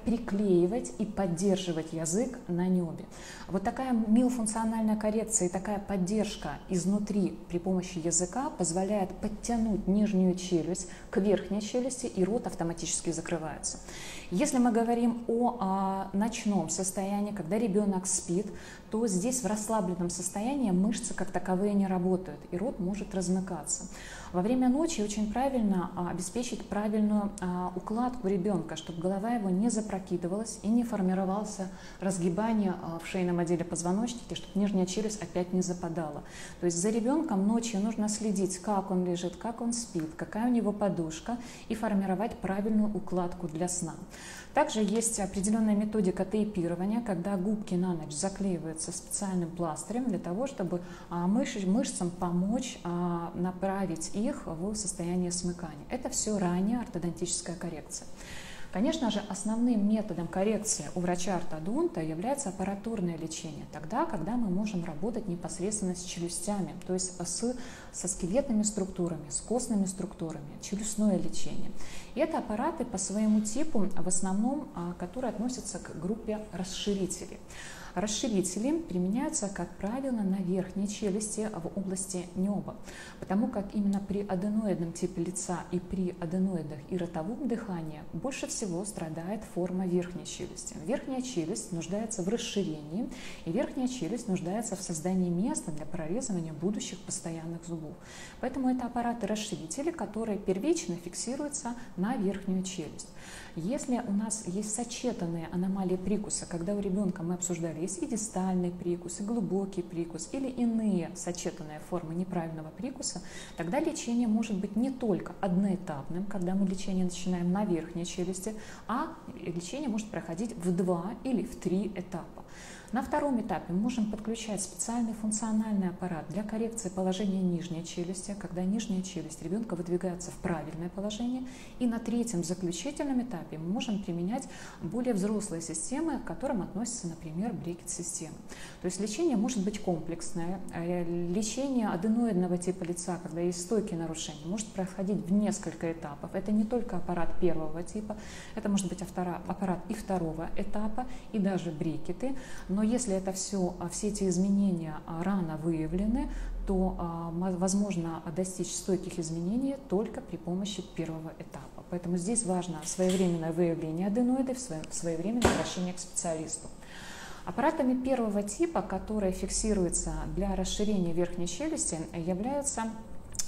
приклеивать и поддерживать язык на небе. Вот такая миофункциональная коррекция и такая поддержка изнутри при помощи языка позволяет подтянуть нижнюю челюсть к верхней челюсти, и рот автоматически закрывается. Если мы говорим о а, ночном состоянии, когда ребенок спит, то здесь в расслабленном состоянии мышцы как таковые не работают, и рот может размыкаться. Во время ночи очень правильно а, обеспечить правильную а, укладку ребенка, чтобы голова его не запрокидывалась и не формировался разгибание а, в шейном отделе позвоночника, чтобы нижняя челюсть опять не западала. То есть за ребенком ночью нужно следить, как он лежит, как он спит, какая у него подушка, и формировать правильную укладку для сна. Также есть определенная методика тейпирования, когда губки на ночь заклеиваются специальным пластырем для того, чтобы мышцам помочь направить их в состояние смыкания. Это все ранняя ортодонтическая коррекция. Конечно же, основным методом коррекции у врача-ортодонта является аппаратурное лечение, тогда, когда мы можем работать непосредственно с челюстями, то есть с, со скелетными структурами, с костными структурами, челюстное лечение. И это аппараты по своему типу, в основном, которые относятся к группе расширителей. Расширители применяются, как правило, на верхней челюсти в области неба, потому как именно при аденоидном типе лица и при аденоидах и ротовом дыхании больше всего страдает форма верхней челюсти. Верхняя челюсть нуждается в расширении, и верхняя челюсть нуждается в создании места для прорезывания будущих постоянных зубов. Поэтому это аппараты-расширители, которые первично фиксируются на верхнюю челюсть. Если у нас есть сочетанные аномалии прикуса, когда у ребенка мы обсуждали, есть и дистальный прикус, и глубокий прикус, или иные сочетанные формы неправильного прикуса, тогда лечение может быть не только одноэтапным, когда мы лечение начинаем на верхней челюсти, а лечение может проходить в два или в три этапа. На втором этапе мы можем подключать специальный функциональный аппарат для коррекции положения нижней челюсти, когда нижняя челюсть ребенка выдвигается в правильное положение. И на третьем заключительном этапе мы можем применять более взрослые системы, к которым относятся, например, брекет-система. То есть лечение может быть комплексное. Лечение аденоидного типа лица, когда есть стойкие нарушения, может проходить в несколько этапов. Это не только аппарат первого типа, это может быть аппарат и второго этапа, и даже брекеты. Но если это все, все эти изменения рано выявлены, то возможно достичь стойких изменений только при помощи первого этапа. Поэтому здесь важно своевременное выявление аденоидов, своевременное обращение к специалисту. Аппаратами первого типа, которые фиксируются для расширения верхней челюсти, являются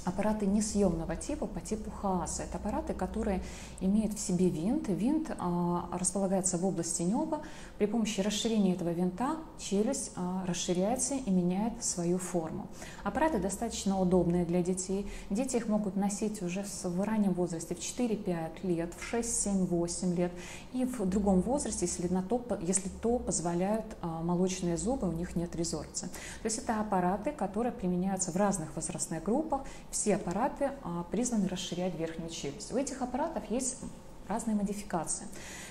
аппараты несъемного типа по типу Хааса. Это аппараты, которые имеют в себе винт. Винт а, располагается в области неба. При помощи расширения этого винта челюсть а, расширяется и меняет свою форму. Аппараты достаточно удобные для детей. Дети их могут носить уже в раннем возрасте, в четыре-пять лет, в шесть-семь-восемь лет. И в другом возрасте, если, на то, если то позволяют а, молочные зубы, у них нет резорбции. То есть это аппараты, которые применяются в разных возрастных группах. Все аппараты призваны расширять верхнюю челюсть. У этих аппаратов есть разные модификации.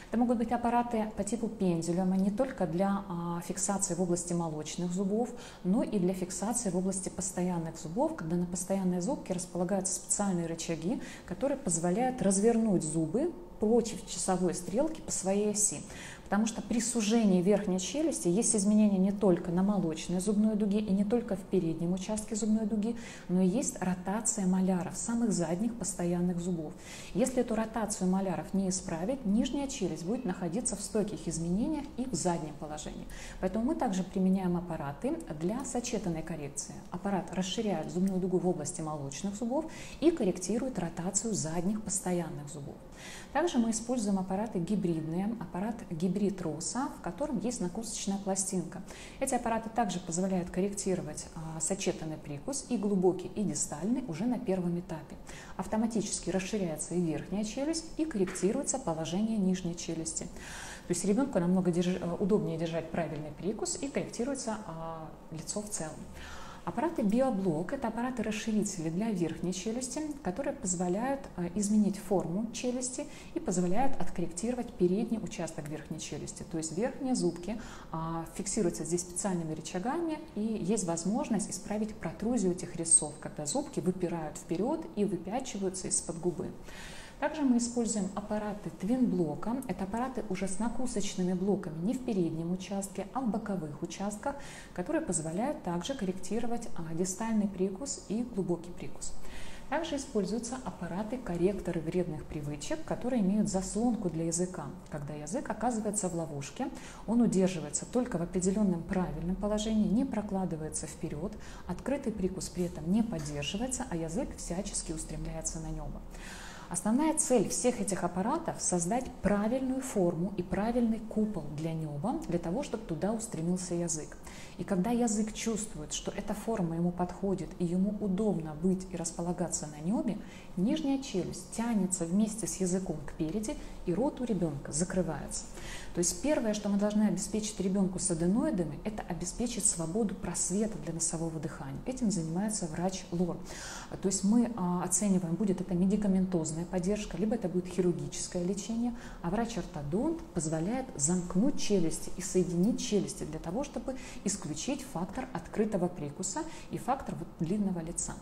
Это могут быть аппараты по типу пендулюма, не только для фиксации в области молочных зубов, но и для фиксации в области постоянных зубов, когда на постоянной зубке располагаются специальные рычаги, которые позволяют развернуть зубы против часовой стрелки по своей оси. Потому что при сужении верхней челюсти есть изменения не только на молочной зубной дуге и не только в переднем участке зубной дуги, но и есть ротация маляров, самых задних постоянных зубов. Если эту ротацию маляров не исправить, нижняя челюсть будет находиться в стойких изменениях и в заднем положении. Поэтому мы также применяем аппараты для сочетанной коррекции. Аппарат расширяет зубную дугу в области молочных зубов и корректирует ротацию задних постоянных зубов. Также мы используем аппараты гибридные, аппарат гибридный троса, в котором есть накусочная пластинка. Эти аппараты также позволяют корректировать а, сочетанный прикус и глубокий, и дистальный уже на первом этапе. Автоматически расширяется и верхняя челюсть, и корректируется положение нижней челюсти. То есть ребенку намного держ... удобнее держать правильный прикус и корректируется а, лицо в целом. Аппараты биоблок – это аппараты-расширители для верхней челюсти, которые позволяют изменить форму челюсти и позволяют откорректировать передний участок верхней челюсти. То есть верхние зубки фиксируются здесь специальными рычагами, и есть возможность исправить протрузию этих резцов, когда зубки выпирают вперед и выпячиваются из-под губы. Также мы используем аппараты твин-блока. Это аппараты уже с накусочными блоками не в переднем участке, а в боковых участках, которые позволяют также корректировать дистальный прикус и глубокий прикус. Также используются аппараты-корректоры вредных привычек, которые имеют заслонку для языка. Когда язык оказывается в ловушке, он удерживается только в определенном правильном положении, не прокладывается вперед, открытый прикус при этом не поддерживается, а язык всячески устремляется на небо. Основная цель всех этих аппаратов – создать правильную форму и правильный купол для неба, для того, чтобы туда устремился язык. И когда язык чувствует, что эта форма ему подходит и ему удобно быть и располагаться на небе, нижняя челюсть тянется вместе с языком кпереди, и рот у ребенка закрывается. То есть первое, что мы должны обеспечить ребенку с аденоидами, это обеспечить свободу просвета для носового дыхания. Этим занимается врач лор. То есть мы оцениваем, будет это медикаментозное поддержка, либо это будет хирургическое лечение, а врач-ортодонт позволяет замкнуть челюсти и соединить челюсти для того, чтобы исключить фактор открытого прикуса и фактор вот длинного лица.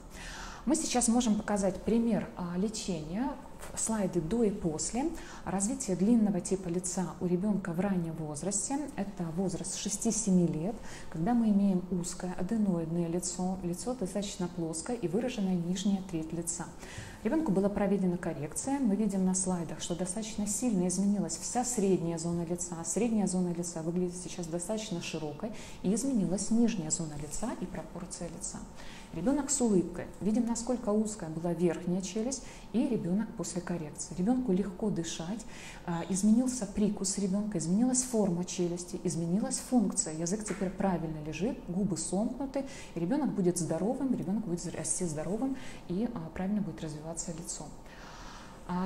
Мы сейчас можем показать пример лечения, слайды до и после. Развитие длинного типа лица у ребенка в раннем возрасте, это возраст шести-семи лет, когда мы имеем узкое аденоидное лицо, лицо достаточно плоское и выраженная нижняя треть лица. Ребенку была проведена коррекция, мы видим на слайдах, что достаточно сильно изменилась вся средняя зона лица, средняя зона лица выглядит сейчас достаточно широкой, и изменилась нижняя зона лица и пропорция лица. Ребенок с улыбкой, видим, насколько узкая была верхняя челюсть, и ребенок после коррекции. Ребенку легко дышать, изменился прикус ребенка, изменилась форма челюсти, изменилась функция, язык теперь правильно лежит, губы сомкнуты, ребенок будет здоровым, ребенок будет расти здоровым и правильно будет развиваться лицо.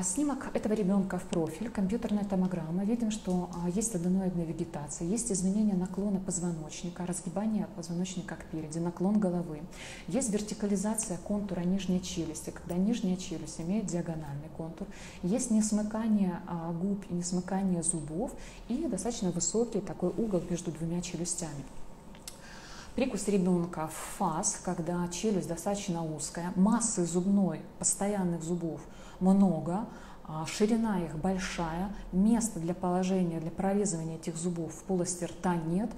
Снимок этого ребенка в профиль, компьютерная томограмма. Видим, что есть аденоидная вегетация, есть изменение наклона позвоночника, разгибание позвоночника кпереди, наклон головы. Есть вертикализация контура нижней челюсти, когда нижняя челюсть имеет диагональный контур. Есть несмыкание губ и несмыкание зубов и достаточно высокий такой угол между двумя челюстями. Прикус ребенка в фаз, когда челюсть достаточно узкая, массы зубной, постоянных зубов много, ширина их большая, места для положения, для прорезывания этих зубов в полости рта нет.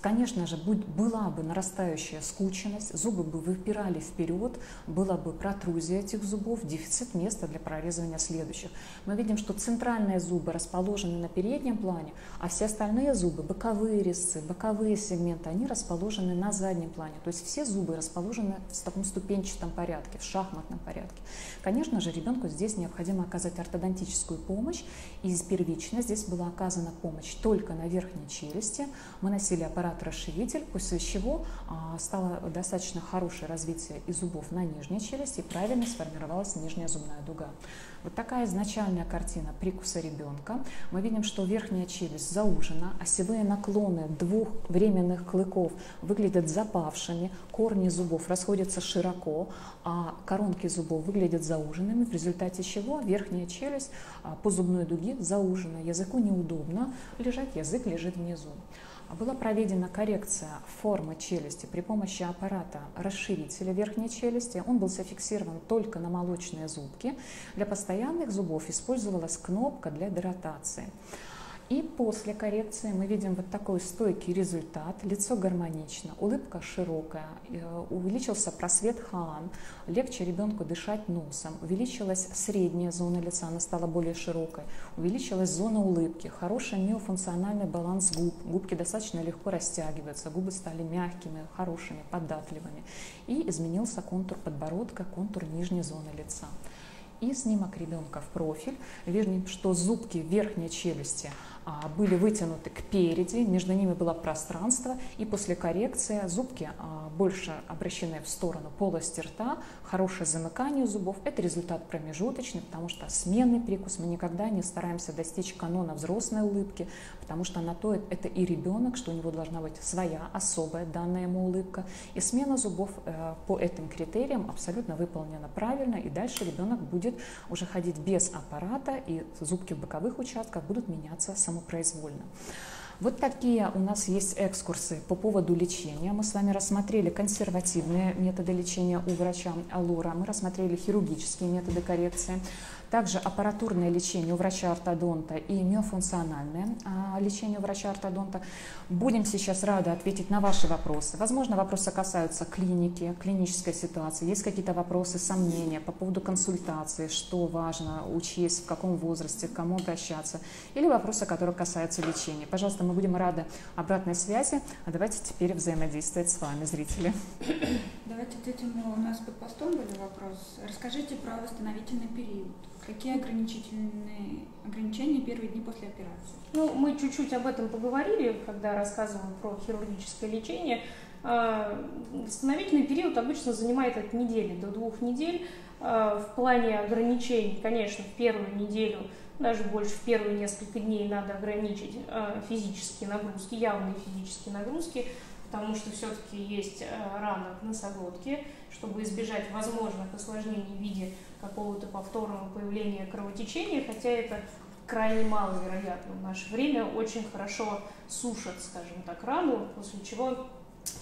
Конечно же, будь, была бы нарастающая скученность, зубы бы выпирали вперед, была бы протрузия этих зубов, дефицит места для прорезывания следующих. Мы видим, что центральные зубы расположены на переднем плане, а все остальные зубы, боковые резцы, боковые сегменты, они расположены на заднем плане. То есть все зубы расположены в таком ступенчатом порядке, в шахматном порядке. Конечно же, ребенку здесь необходимо оказать ортодонтическую ортодонтическую помощь, и первично здесь была оказана помощь только на верхней челюсти. Мы носили аппарат-расширитель, после чего стало достаточно хорошее развитие и зубов на нижней челюсти, и правильно сформировалась нижняя зубная дуга. Вот такая изначальная картина прикуса ребенка. Мы видим, что верхняя челюсть заужена, осевые наклоны двух временных клыков выглядят запавшими, корни зубов расходятся широко, а коронки зубов выглядят зауженными, в результате чего верхняя челюсть челюсть по зубной дуге заужена, языку неудобно лежать, язык лежит внизу. Была проведена коррекция формы челюсти при помощи аппарата расширителя верхней челюсти. Он был зафиксирован только на молочные зубки. Для постоянных зубов использовалась кнопка для деротации. И после коррекции мы видим вот такой стойкий результат. Лицо гармонично, улыбка широкая, увеличился просвет хоан, легче ребенку дышать носом, увеличилась средняя зона лица, она стала более широкой, увеличилась зона улыбки, хороший миофункциональный баланс губ, губки достаточно легко растягиваются, губы стали мягкими, хорошими, податливыми. И изменился контур подбородка, контур нижней зоны лица. И снимок ребенка в профиль. Видим, что зубки верхней челюсти были вытянуты кпереди, между ними было пространство, и после коррекции зубки больше обращены в сторону полости рта, хорошее замыкание зубов. Это результат промежуточный, потому что сменный прикус, мы никогда не стараемся достичь канона взрослой улыбки, потому что на то это и ребенок, что у него должна быть своя особая данная ему улыбка, и смена зубов по этим критериям абсолютно выполнена правильно, и дальше ребенок будет уже ходить без аппарата, и зубки в боковых участках будут меняться самостоятельно. Самопроизвольно. Вот такие у нас есть экскурсы по поводу лечения. Мы с вами рассмотрели консервативные методы лечения у врача Алура, мы рассмотрели хирургические методы коррекции, также аппаратурное лечение у врача-ортодонта и миофункциональное лечение у врача-ортодонта. Будем сейчас рады ответить на ваши вопросы. Возможно, вопросы касаются клиники, клинической ситуации. Есть какие-то вопросы, сомнения по поводу консультации, что важно учесть, в каком возрасте, к кому обращаться, или вопросы, которые касаются лечения. Пожалуйста, мы Мы будем рады обратной связи. А давайте теперь взаимодействовать с вами, зрители. Давайте ответим. У нас под постом был вопрос. Расскажите про восстановительный период. Какие ограничительные ограничения первые дни после операции? Ну, мы чуть-чуть об этом поговорили, когда рассказываем про хирургическое лечение. Восстановительный период обычно занимает от недели до двух недель. В плане ограничений, конечно, в первую неделю, даже больше, в первые несколько дней надо ограничить физические нагрузки, явные физические нагрузки, потому что все-таки есть рана к носоглотке, чтобы избежать возможных осложнений в виде какого-то повторного появления кровотечения, хотя это крайне маловероятно. В наше время очень хорошо сушат, скажем так, рану, после чего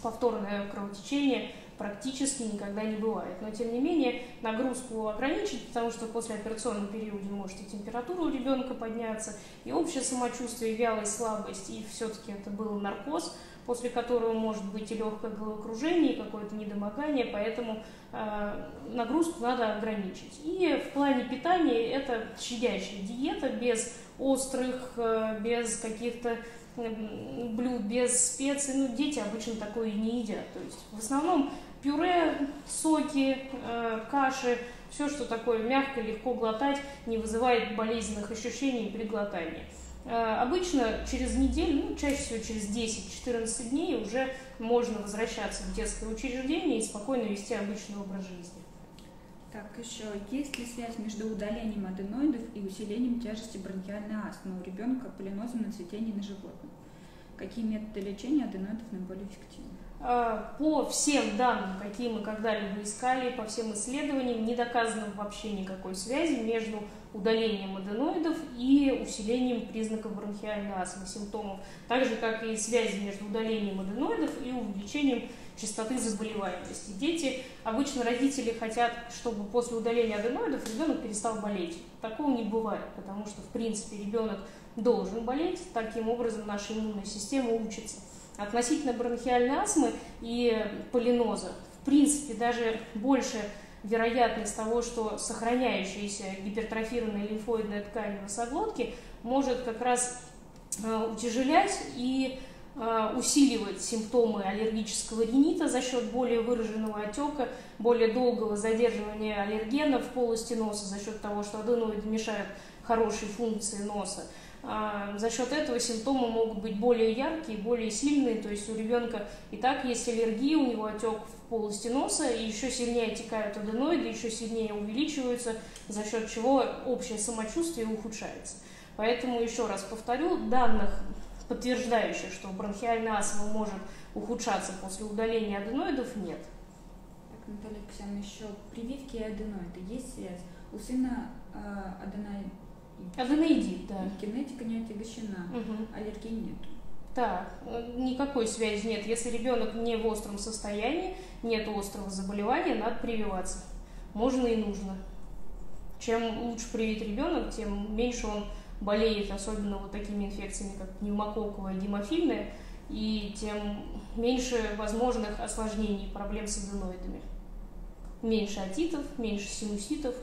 повторное кровотечение практически никогда не бывает. Но, тем не менее, нагрузку ограничить, потому что после операционного периода может и температура у ребенка подняться, и общее самочувствие, и вялость, слабость, и все-таки это был наркоз, после которого может быть и легкое головокружение, и какое-то недомогание, поэтому э, нагрузку надо ограничить. И в плане питания это щадящая диета, без острых, без каких-то блюд, без специй. Ну, дети обычно такое не едят. То есть в основном пюре, соки, э, каши, все, что такое мягкое, легко глотать, не вызывает болезненных ощущений при глотании. Э, обычно через неделю, ну, чаще всего через десять-четырнадцать дней уже можно возвращаться в детское учреждение и спокойно вести обычный образ жизни. Так, еще, есть ли связь между удалением аденоидов и усилением тяжести бронхиальной асмы у ребенка полинозом на цветении на животном? Какие методы лечения аденоидов наиболее эффективны? По всем данным, какие мы когда-либо искали, по всем исследованиям, не доказано вообще никакой связи между удалением аденоидов и усилением признаков бронхиальной астмы, симптомов, так же, как и связи между удалением аденоидов и увеличением частоты заболеваемости. Дети, обычно родители хотят, чтобы после удаления аденоидов ребенок перестал болеть. Такого не бывает, потому что, в принципе, ребенок должен болеть, таким образом наша иммунная система учится. Относительно бронхиальной астмы и полиноза, в принципе, даже больше вероятность того, что сохраняющаяся гипертрофированная лимфоидная ткань носоглотки может как раз утяжелять и усиливать симптомы аллергического ринита за счет более выраженного отека, более долгого задерживания аллергена в полости носа за счет того, что аденоиды мешают хорошей функции носа. За счет этого симптомы могут быть более яркие, более сильные, то есть у ребенка и так есть аллергия, у него отек в полости носа, и еще сильнее отекают аденоиды, еще сильнее увеличиваются, за счет чего общее самочувствие ухудшается. Поэтому еще раз повторю, данных, подтверждающих, что бронхиальная астма может ухудшаться после удаления аденоидов, нет. Так, Наталья Алексеевна, еще прививки и аденоиды. Есть связь? У сына э, аденоид... Аденоидит, да. Генетика не отягощена, угу. Аллергии нет. Да, никакой связи нет. Если ребенок не в остром состоянии, нет острого заболевания, надо прививаться. Можно и нужно. Чем лучше привит ребенок, тем меньше он болеет, особенно вот такими инфекциями, как пневмококковая, гемофильная, и тем меньше возможных осложнений, проблем с аденоидами. Меньше отитов, меньше синуситов.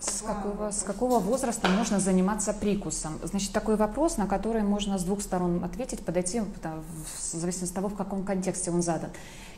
С какого, с какого возраста можно заниматься прикусом? Значит, такой вопрос, на который можно с двух сторон ответить, подойти, в зависимости от того, в каком контексте он задан.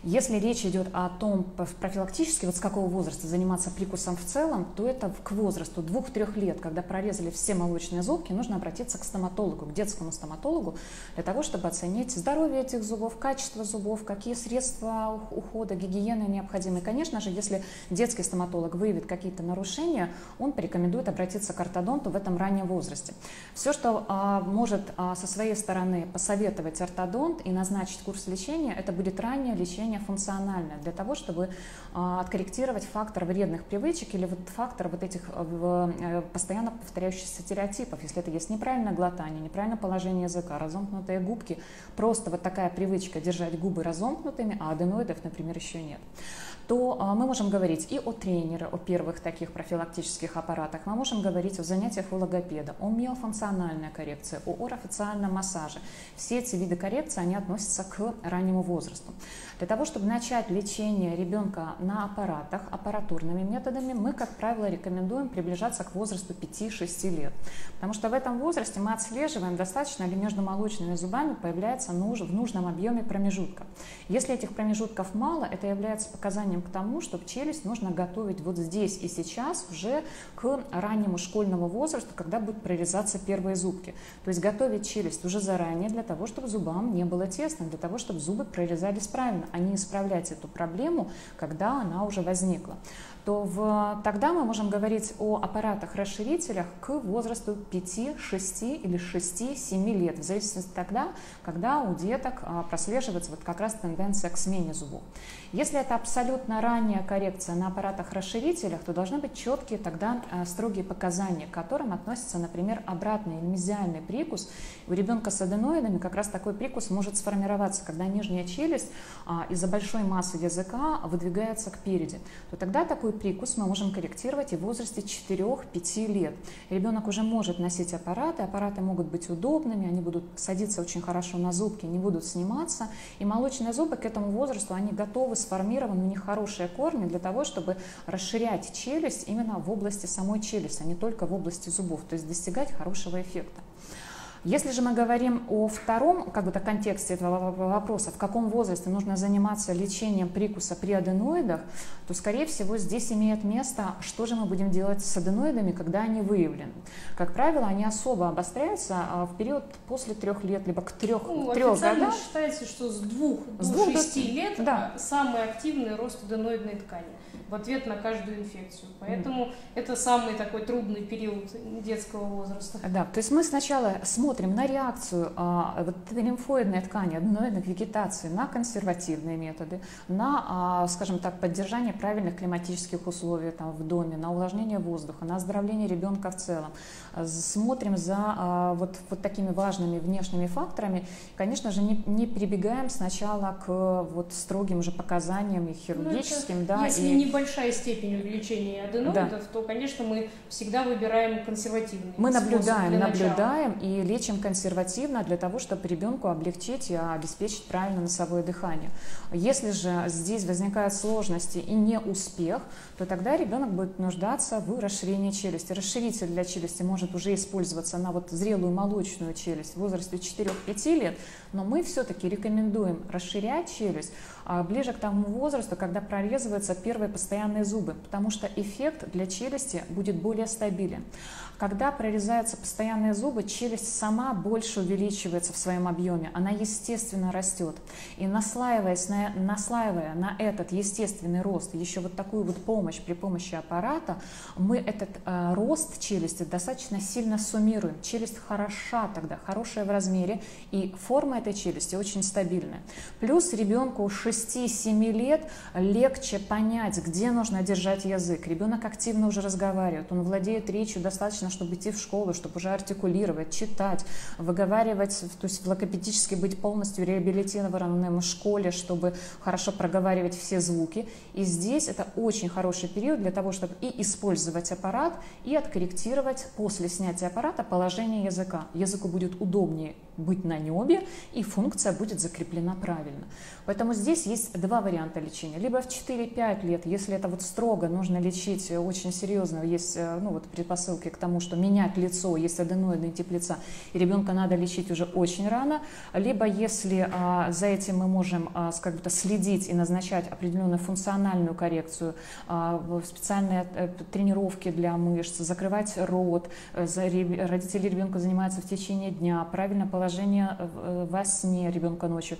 Если речь идет о том, профилактически, вот с какого возраста заниматься прикусом в целом, то это к возрасту двух-трёх лет, когда прорезали все молочные зубки, нужно обратиться к стоматологу, к детскому стоматологу, для того, чтобы оценить здоровье этих зубов, качество зубов, какие средства ухода, гигиены необходимы. И, конечно же, если детский стоматолог выявит какие-то нарушения, он порекомендует обратиться к ортодонту в этом раннем возрасте. Все, что а, может а, со своей стороны посоветовать ортодонт и назначить курс лечения, это будет раннее лечение функциональное, для того, чтобы а, откорректировать фактор вредных привычек или вот фактор вот этих а, постоянно повторяющихся стереотипов, если это есть неправильное глотание, неправильное положение языка, разомкнутые губки, просто вот такая привычка держать губы разомкнутыми, а аденоидов, например, еще нет. То а, мы можем говорить и о тренере, о первых таких профилактических аппаратах, мы можем говорить о занятиях у логопеда, о миофункциональной коррекции, о орофациальном массаже. Все эти виды коррекции, они относятся к раннему возрасту. Для того, чтобы начать лечение ребенка на аппаратах, аппаратурными методами, мы, как правило, рекомендуем приближаться к возрасту пяти-шести лет. Потому что в этом возрасте мы отслеживаем, достаточно ли между молочными зубами появляется нуж в нужном объеме промежутка. Если этих промежутков мало, это является показанием к тому, что челюсть нужно готовить вот здесь и сейчас уже к раннему школьному возрасту, когда будут прорезаться первые зубки. То есть готовить челюсть уже заранее для того, чтобы зубам не было тесно, для того, чтобы зубы прорезались правильно, а не исправлять эту проблему, когда она уже возникла. То в, тогда мы можем говорить о аппаратах-расширителях к возрасту пяти-шести или шести-семи лет, в зависимости от того, когда у деток прослеживается вот как раз тенденция к смене зубов. Если это абсолютно ранняя коррекция на аппаратах-расширителях, то должны быть четкие тогда строгие показания, к которым относятся, например, обратный мезиальный прикус. У ребенка с аденоидами как раз такой прикус может сформироваться, когда нижняя челюсть из-за большой массы языка выдвигается кпереди, то тогда такой прикус мы можем корректировать и в возрасте четырёх-пяти лет. Ребенок уже может носить аппараты, аппараты могут быть удобными, они будут садиться очень хорошо на зубки, не будут сниматься, и молочные зубы к этому возрасту, они готовы, сформированы, у них хорошие корни для того, чтобы расширять челюсть именно в области самой челюсти, а не только в области зубов, то есть достигать хорошего эффекта. Если же мы говорим о втором как бы, контексте этого вопроса, в каком возрасте нужно заниматься лечением прикуса при аденоидах, то, скорее всего, здесь имеет место, что же мы будем делать с аденоидами, когда они выявлены. Как правило, они особо обостряются в период после трех лет, либо к трех, ну, к трех годам. Официально считается, что с двух до с двух шести до... лет да. самый активный рост аденоидной ткани в ответ на каждую инфекцию. Поэтому mm. это самый такой трудный период детского возраста. Да, то есть мы сначала смотрим на реакцию а, вот, лимфоидной ткани, аденоидной вегетации, на консервативные методы, на, а, скажем так, поддержание правильных климатических условий там, в доме, на увлажнение воздуха, на оздоровление ребенка в целом. Смотрим за а, вот, вот такими важными внешними факторами. Конечно же, не, не прибегаем сначала к вот, строгим уже показаниям и хирургическим. Ну, это, да, если и... небольшая степень увеличения аденоидов, да. то, конечно, мы всегда выбираем консервативные. Мы наблюдаем, наблюдаем и лечим консервативно для того, чтобы ребенку облегчить и обеспечить правильно носовое дыхание. Если же здесь возникают сложности и не успех, то тогда ребенок будет нуждаться в расширении челюсти. Расширитель для челюсти может уже использоваться на вот зрелую молочную челюсть в возрасте четырёх-пяти лет, но мы все-таки рекомендуем расширять челюсть ближе к тому возрасту, когда прорезываются первые постоянные зубы, потому что эффект для челюсти будет более стабилен. Когда прорезаются постоянные зубы, челюсть сама больше увеличивается в своем объеме, она естественно растет. И наслаиваясь на, наслаивая на этот естественный рост, еще вот такую вот помощь при помощи аппарата, мы этот э, рост челюсти достаточно сильно суммируем. Челюсть хороша тогда, хорошая в размере, и форма этой челюсти очень стабильная. Плюс ребенку шести-семи лет легче понять, где нужно держать язык. Ребенок активно уже разговаривает, он владеет речью достаточно, чтобы идти в школу, чтобы уже артикулировать, читать, выговаривать, то есть логопедически быть полностью реабилитированным в школе, чтобы хорошо проговаривать все звуки. И здесь это очень хороший период для того, чтобы и использовать аппарат, и откорректировать после снятия аппарата положение языка. Языку будет удобнее быть на небе, и функция будет закреплена правильно. Поэтому здесь есть два варианта лечения. Либо в четыре-пять лет, если это вот строго нужно лечить очень серьезно, есть ну, вот предпосылки к тому, что менять лицо, есть аденоидный тип лица, и ребенка надо лечить уже очень рано. Либо если а, за этим мы можем а, как будто следить и назначать определенную функциональную коррекцию, а, специальные а, тренировки для мышц, закрывать рот, а, за, родители ребенка занимаются в течение дня, правильно положить положение во сне ребенка ночью,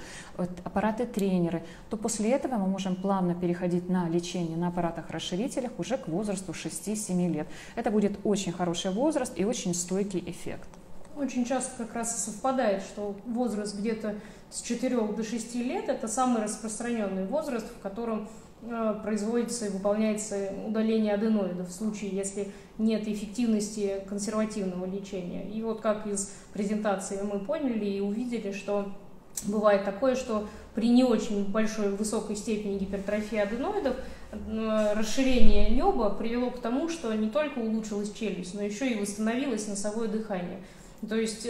аппараты-тренеры, то после этого мы можем плавно переходить на лечение на аппаратах-расширителях уже к возрасту шести-семи лет. Это будет очень хороший возраст и очень стойкий эффект. Очень часто как раз совпадает, что возраст где-то с четырёх до шести лет – это самый распространенный возраст, в котором производится и выполняется удаление аденоидов в случае, если нет эффективности консервативного лечения. И вот как из презентации мы поняли и увидели, что бывает такое, что при не очень большой высокой степени гипертрофии аденоидов расширение неба привело к тому, что не только улучшилась челюсть, но еще и восстановилось носовое дыхание. То есть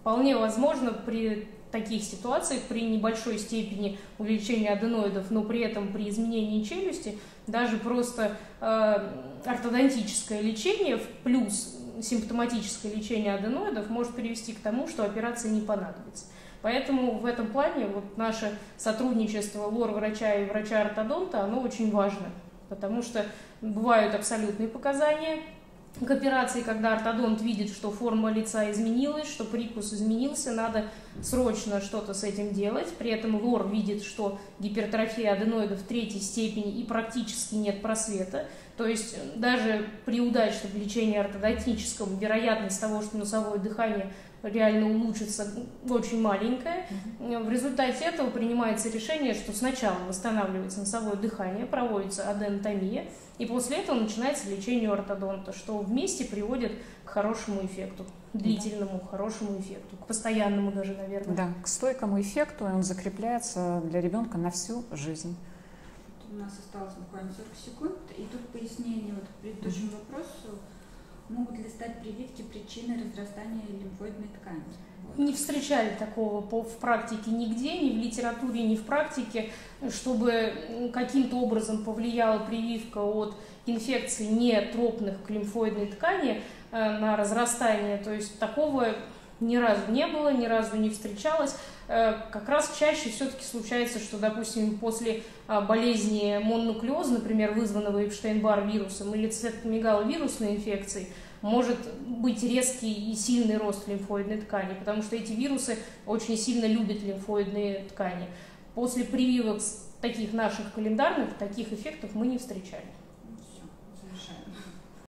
вполне возможно при таких ситуациях, при небольшой степени увеличения аденоидов, но при этом при изменении челюсти, даже просто э, ортодонтическое лечение в плюс симптоматическое лечение аденоидов может привести к тому, что операция не понадобится. Поэтому в этом плане вот наше сотрудничество лор-врача и врача-ортодонта, оно очень важно, потому что бывают абсолютные показания к операции, когда ортодонт видит, что форма лица изменилась, что прикус изменился, надо срочно что-то с этим делать. При этом лор видит, что гипертрофия аденоидов третьей степени и практически нет просвета. То есть даже при удачном лечении ортодонтическом вероятность того, что носовое дыхание реально улучшится, очень маленькая. В результате этого принимается решение, что сначала восстанавливается носовое дыхание, проводится адентомия, и после этого начинается лечение ортодонта, что вместе приводит к хорошему эффекту, длительному, да. хорошему эффекту, к постоянному даже, наверное. Да, к стойкому эффекту, и он закрепляется для ребенка на всю жизнь. У нас осталось буквально сорок секунд, и тут пояснение вот к предыдущему mm-hmm. вопросу. Могут ли стать прививки причиной разрастания лимфоидной ткани? Вот. Не встречали такого в практике нигде, ни в литературе, ни в практике, чтобы каким-то образом повлияла прививка от инфекций нетропных к лимфоидной ткани на разрастание. То есть такого ни разу не было, ни разу не встречалась. Как раз чаще все-таки случается, что, допустим, после болезни мононуклеоза, например, вызванного Эпштейн-Барр вирусом или цитомегаловирусной инфекцией, может быть резкий и сильный рост лимфоидной ткани, потому что эти вирусы очень сильно любят лимфоидные ткани. После прививок таких наших календарных, таких эффектов мы не встречали. Все, завершаем.